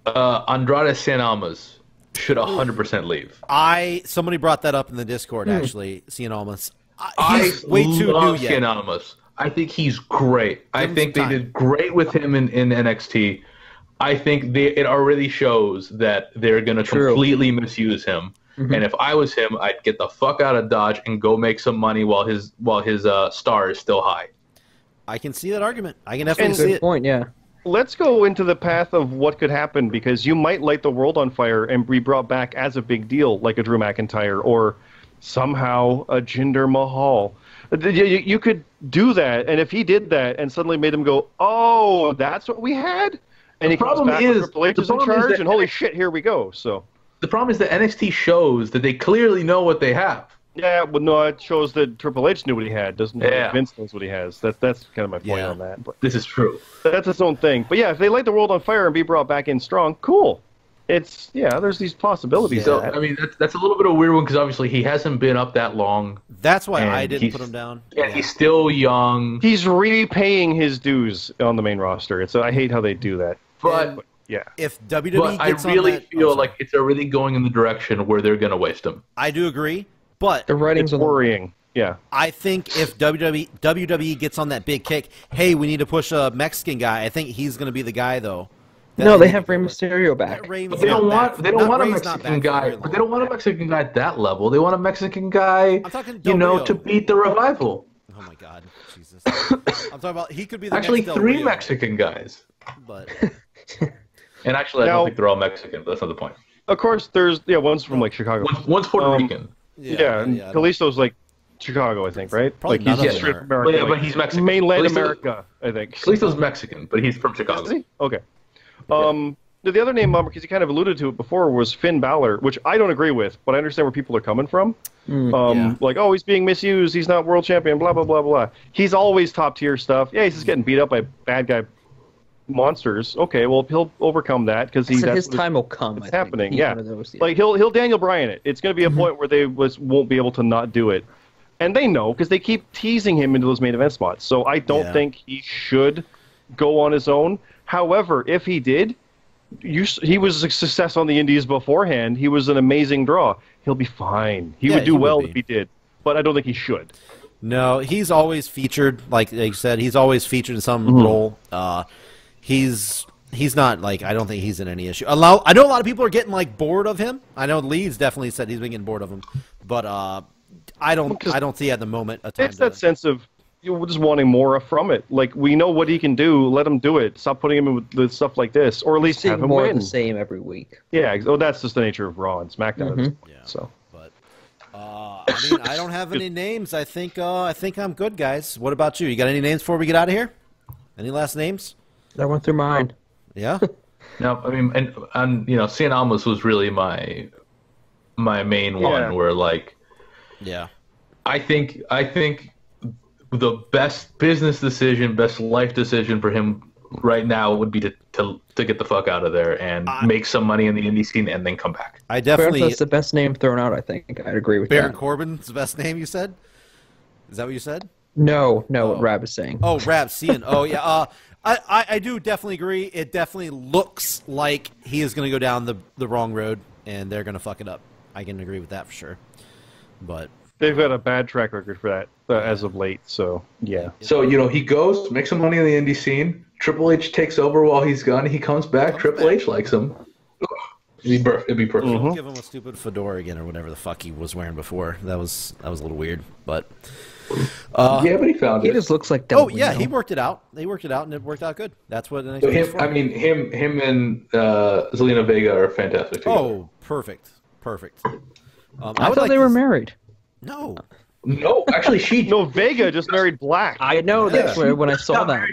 Uh, Andrade Cien Almas should a hundred percent leave. I somebody brought that up in the Discord mm. actually. Cien Almas. I, he's I way too love new yet. Cien Almas. I think he's great. Give I think they time. did great with him in in N X T. I think they, it already shows that they're going to completely misuse him. Mm-hmm. And if I was him, I'd get the fuck out of Dodge and go make some money while his while his uh, star is still high. I can see that argument. I can definitely see it. Good point, yeah. Let's go into the path of what could happen because you might light the world on fire and be brought back as a big deal like a Drew McIntyre or somehow a Jinder Mahal. You, you could do that. And if he did that and suddenly made him go, oh, that's what we had? And the problem is, the problem is that, and holy shit, here we go. So the problem is that N X T shows that they clearly know what they have. Yeah, well, no, it shows that Triple H knew what he had, doesn't it? Yeah. Vince knows what he has. That's that's kind of my point yeah. on that. But this is true. That's its own thing. But yeah, if they light the world on fire and be brought back in strong, cool. It's yeah, there's these possibilities. Yeah. So I mean, that's that's a little bit of a weird one because obviously he hasn't been up that long. That's why I didn't put him down. Yeah, yeah, he's still young. He's repaying his dues on the main roster. It's I hate how they do that. But, but yeah, if W W E, but gets I really on that, feel oh, like it's already going in the direction where they're going to waste him. I do agree, but the writing's worrying. Yeah, I think if W W E W W E gets on that big kick, hey, we need to push a Mexican guy. I think he's going to be the guy though. No, they have Rey Mysterio back. They don't want they don't want a Mexican guy. But they don't want a Mexican guy at that level. They want a Mexican guy, you know, to beat the Revival. Oh my God, Jesus! I'm talking about he could be the actually three Mexican guys. But and actually, I don't think they're all Mexican. But that's not the point. Of course, there's yeah, one's from like Chicago. One's Puerto Rican. Yeah, and Kalisto's like Chicago, I think, right? Probably like he's from America. Yeah, but he's Mexican. Mainland America, I think. Kalisto's Mexican, but he's from Chicago. Okay. Um, The other name, Mom, because you kind of alluded to it before, was Finn Balor, which I don't agree with, but I understand where people are coming from. Mm, um, yeah. Like, oh, he's being misused, he's not world champion, blah, blah, blah, blah. He's always top-tier stuff. Yeah, he's just getting beat up by bad guy monsters. Okay, well, he'll overcome that because he, his time will come. It's I happening, think. Yeah. Those, yeah. Like, he'll he'll Daniel Bryan it. It's going to be a point where they was, won't be able to not do it. And they know because they keep teasing him into those main event spots. So I don't yeah. think he should go on his own. However, if he did... You, he was a success on the Indies beforehand. He was an amazing draw. He'll be fine. He yeah, would do he well would if he did, but I don't think he should. No, he's always featured, like you said, he's always featured in some mm-hmm. role. Uh, he's he's not, like, I don't think he's in any issue. Allow, I know a lot of people are getting, like, bored of him. I know Leeds definitely said he's been getting bored of him, but uh, I don't I don't see at the moment a time It's to, that sense of... You're just wanting more from it. Like, we know what he can do. Let him do it. Stop putting him in with stuff like this, or at least have him more win. Of the same every week. Yeah, well, that's just the nature of Raw and SmackDown. Mm-hmm. Yeah. So, but uh, I mean, I don't have any names. I think uh, I think I'm good, guys. What about you? You got any names before we get out of here? Any last names? That went through mine. Yeah. No, I mean, and and you know, Cien Almas was really my my main yeah. one. Where like, yeah, I think I think. the best business decision, best life decision for him right now would be to to, to get the fuck out of there and uh, make some money in the indie scene and then come back. I definitely that's the best name thrown out. I think I'd agree with Baron that. Baron Corbin's the best name. You said, is that what you said? No, no. Oh. What Rab is saying. Oh, Rab, Cien. Oh, yeah. Uh, I, I I do definitely agree. It definitely looks like he is going to go down the the wrong road and they're going to fuck it up. I can agree with that for sure. But. They've got a bad track record for that uh, as of late, so yeah. So, you know, he goes, makes some money in the indie scene. Triple H takes over while he's gone. He comes back. Triple H likes him. It'd be, it'd be perfect. Mm-hmm. Give him a stupid fedora again or whatever the fuck he was wearing before. That was that was a little weird, but... Uh, yeah, but he found he it. He just looks like... Del oh, Wino. Yeah, he worked it out. They worked it out, and it worked out good. That's what... So him, I mean, him him and uh, Zelina Vega are fantastic together. Oh, perfect. Perfect. Um, I, I thought like they were married. No. No, actually, she... no, Vega just married Black. I know, yeah. That's where, when I saw that.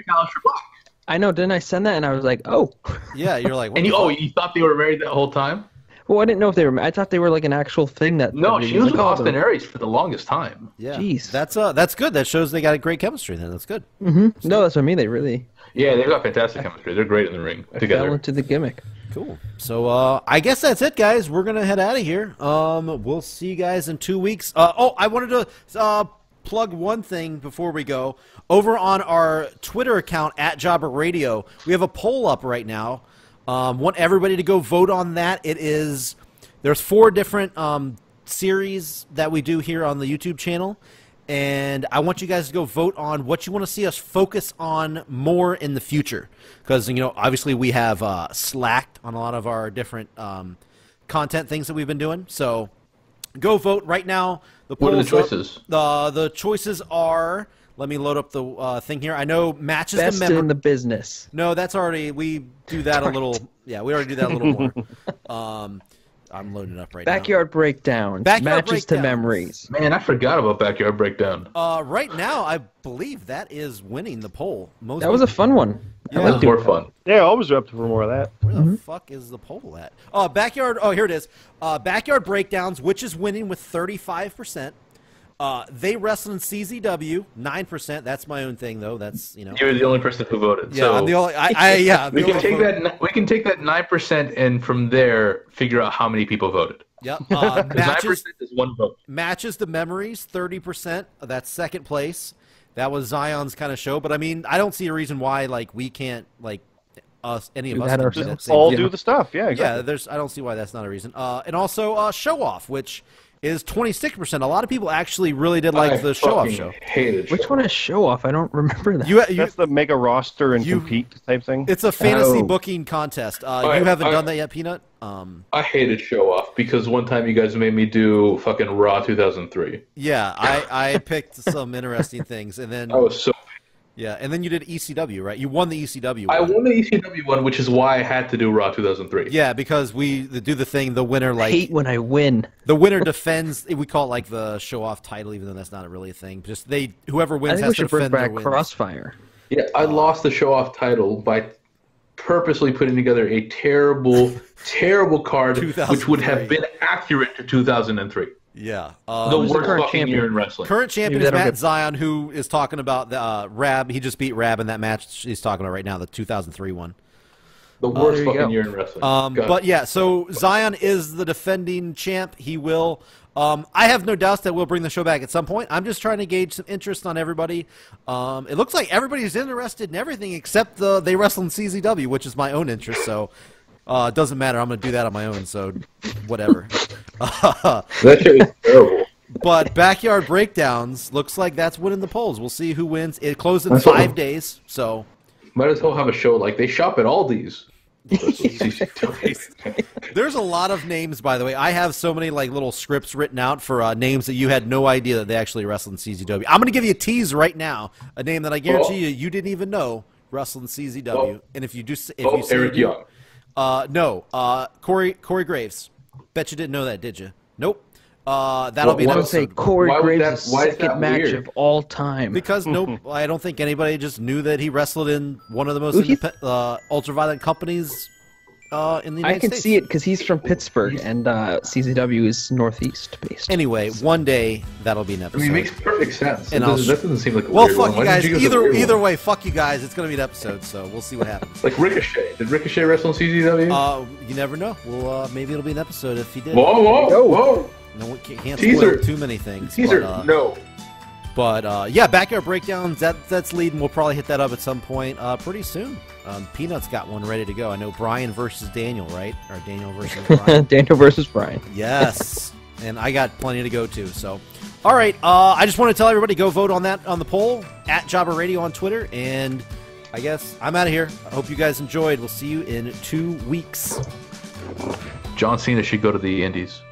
I know, didn't I send that? And I was like, oh. Yeah, you're like... What and you, oh, you thought they were married that whole time? Well, I didn't know if they were... I thought they were like an actual thing that... No, she was with like, Austin oh, Aries for the longest time. Yeah. Jeez. That's, uh, that's good. That shows they got a great chemistry then. That's good. Mm-hmm. So, no, that's what I mean. They really... Yeah, they've got fantastic chemistry. They're great in the ring I together. Fell into the gimmick. Cool. So uh, I guess that's it, guys. We're going to head out of here. Um, we'll see you guys in two weeks. Uh, oh, I wanted to uh, plug one thing before we go. Over on our Twitter account, at Jobber Radio, we have a poll up right now. Um, want everybody to go vote on that. It is there's four different um, series that we do here on the YouTube channel. And I want you guys to go vote on what you want to see us focus on more in the future. Because, you know, obviously we have uh, slacked on a lot of our different um, content things that we've been doing. So go vote right now. The what are the choices? Up, the, the choices are, let me load up the uh, thing here. I know matches Best the in the business. No, that's already, we do that Darn a little, it. yeah, we already do that a little more. Um I'm loading up right Backyard now. Breakdown. Backyard Matches breakdowns. to memories. Man, I forgot about Backyard Breakdown. Uh, right now, I believe that is winning the poll. Most that was a fun one. Yeah. I liked more fun. Yeah, I was up for more of that. Where mm-hmm. the fuck is the poll at? Uh, backyard. Oh, here it is. Uh, Backyard Breakdowns, which is winning with thirty-five percent. Uh, they Wrestle in C Z W, nine percent. That's my own thing, though. That's, you know. You're the only person who voted. Yeah, so I'm the only, I, I, yeah, we, can take that, we can take that nine percent and from there figure out how many people voted. Yep. Uh, matches, nine percent is one vote. Matches the memories, thirty percent. That's second place. That was Zion's kind of show. But, I mean, I don't see a reason why, like, we can't, like, us, any do of us. That all do the stuff. Yeah, exactly. Yeah, there's, I don't see why that's not a reason. Uh, and also uh, Show Off, which – is twenty-six percent. A lot of people actually really did like I the show-off show. Hated Which show. one is show-off? I don't remember that. You, you, That's the make a roster and you, compete type thing? It's a fantasy oh. booking contest. Uh, I, you haven't I, done that yet, Peanut? Um, I hated show-off because one time you guys made me do fucking Raw two thousand three. Yeah, I, I picked some interesting things. And then I was so Yeah, and then you did E C W, right? You won the E C W one. I won the E C W one, which is why I had to do Raw two thousand three. Yeah, because we do the thing, the winner, like... I hate when I win. The winner defends... We call it, like, the show-off title, even though that's not really a thing. Just they... Whoever wins has to defend their win. I think we should bring back Crossfire. Yeah, I lost the show-off title by purposely putting together a terrible, terrible card, which would have been accurate to two thousand three. Yeah. Um, the worst current fucking champion year in wrestling. Current champion is Matt Zion, who is talking about the, uh, Rab. He just beat Rab in that match he's talking about right now, the two thousand three one. The worst uh, fucking year in wrestling. Um, but yeah, so Zion is the defending champ. He will. Um, I have no doubts that we'll bring the show back at some point. I'm just trying to gauge some interest on everybody. Um, it looks like everybody's interested in everything except the they wrestle in C Z W, which is my own interest. So uh, it doesn't matter. I'm going to do that on my own. So whatever. That shit was terrible. But Backyard Breakdowns looks like that's winning the polls. We'll see who wins. It closed in that's five days. So might as well have a show like they shop at Aldi's. There's a lot of names, by the way. I have so many like little scripts written out for uh, names that you had no idea that they actually wrestled in C Z W. I'm going to give you a tease right now, a name that I guarantee oh. you you didn't even know wrestled in C Z W. Oh. And if you do, if oh, you say Eric Young, uh, no, uh, Corey Corey Graves. Bet you didn't know that, did you? Nope. Uh, that'll well, be. I would say Corey why Graves' that, why is second match weird? Of all time. Because no, I don't think anybody just knew that he wrestled in one of the most uh, ultraviolet companies uh, in the United States. I can States. see it because he's from Pittsburgh, and uh, C Z W is Northeast based. Anyway, one day that'll be an episode. I mean, it makes perfect sense. And doesn't, that doesn't seem like a well, weird fuck one. You guys. Either either one? way, fuck you guys. It's gonna be an episode, so we'll see what happens. Like Ricochet. Did Ricochet wrestle in C Z W? Uh, you never know. Well, uh, maybe it'll be an episode if he did. Whoa, whoa, Yo. whoa. No, can't spoil too many things. Teaser, but, uh, no. But uh, yeah, Backyard Breakdowns, that, that's leading. We'll probably hit that up at some point uh, pretty soon. Um, Peanuts got one ready to go. I know Brian versus Daniel, right? Or Daniel versus Brian. Daniel versus Brian. Yes. And I got plenty to go to. So, all right. Uh, I just want to tell everybody, go vote on that on the poll, at Jobber Radio on Twitter. And I guess I'm out of here. I hope you guys enjoyed. We'll see you in two weeks. John Cena should go to the Indies.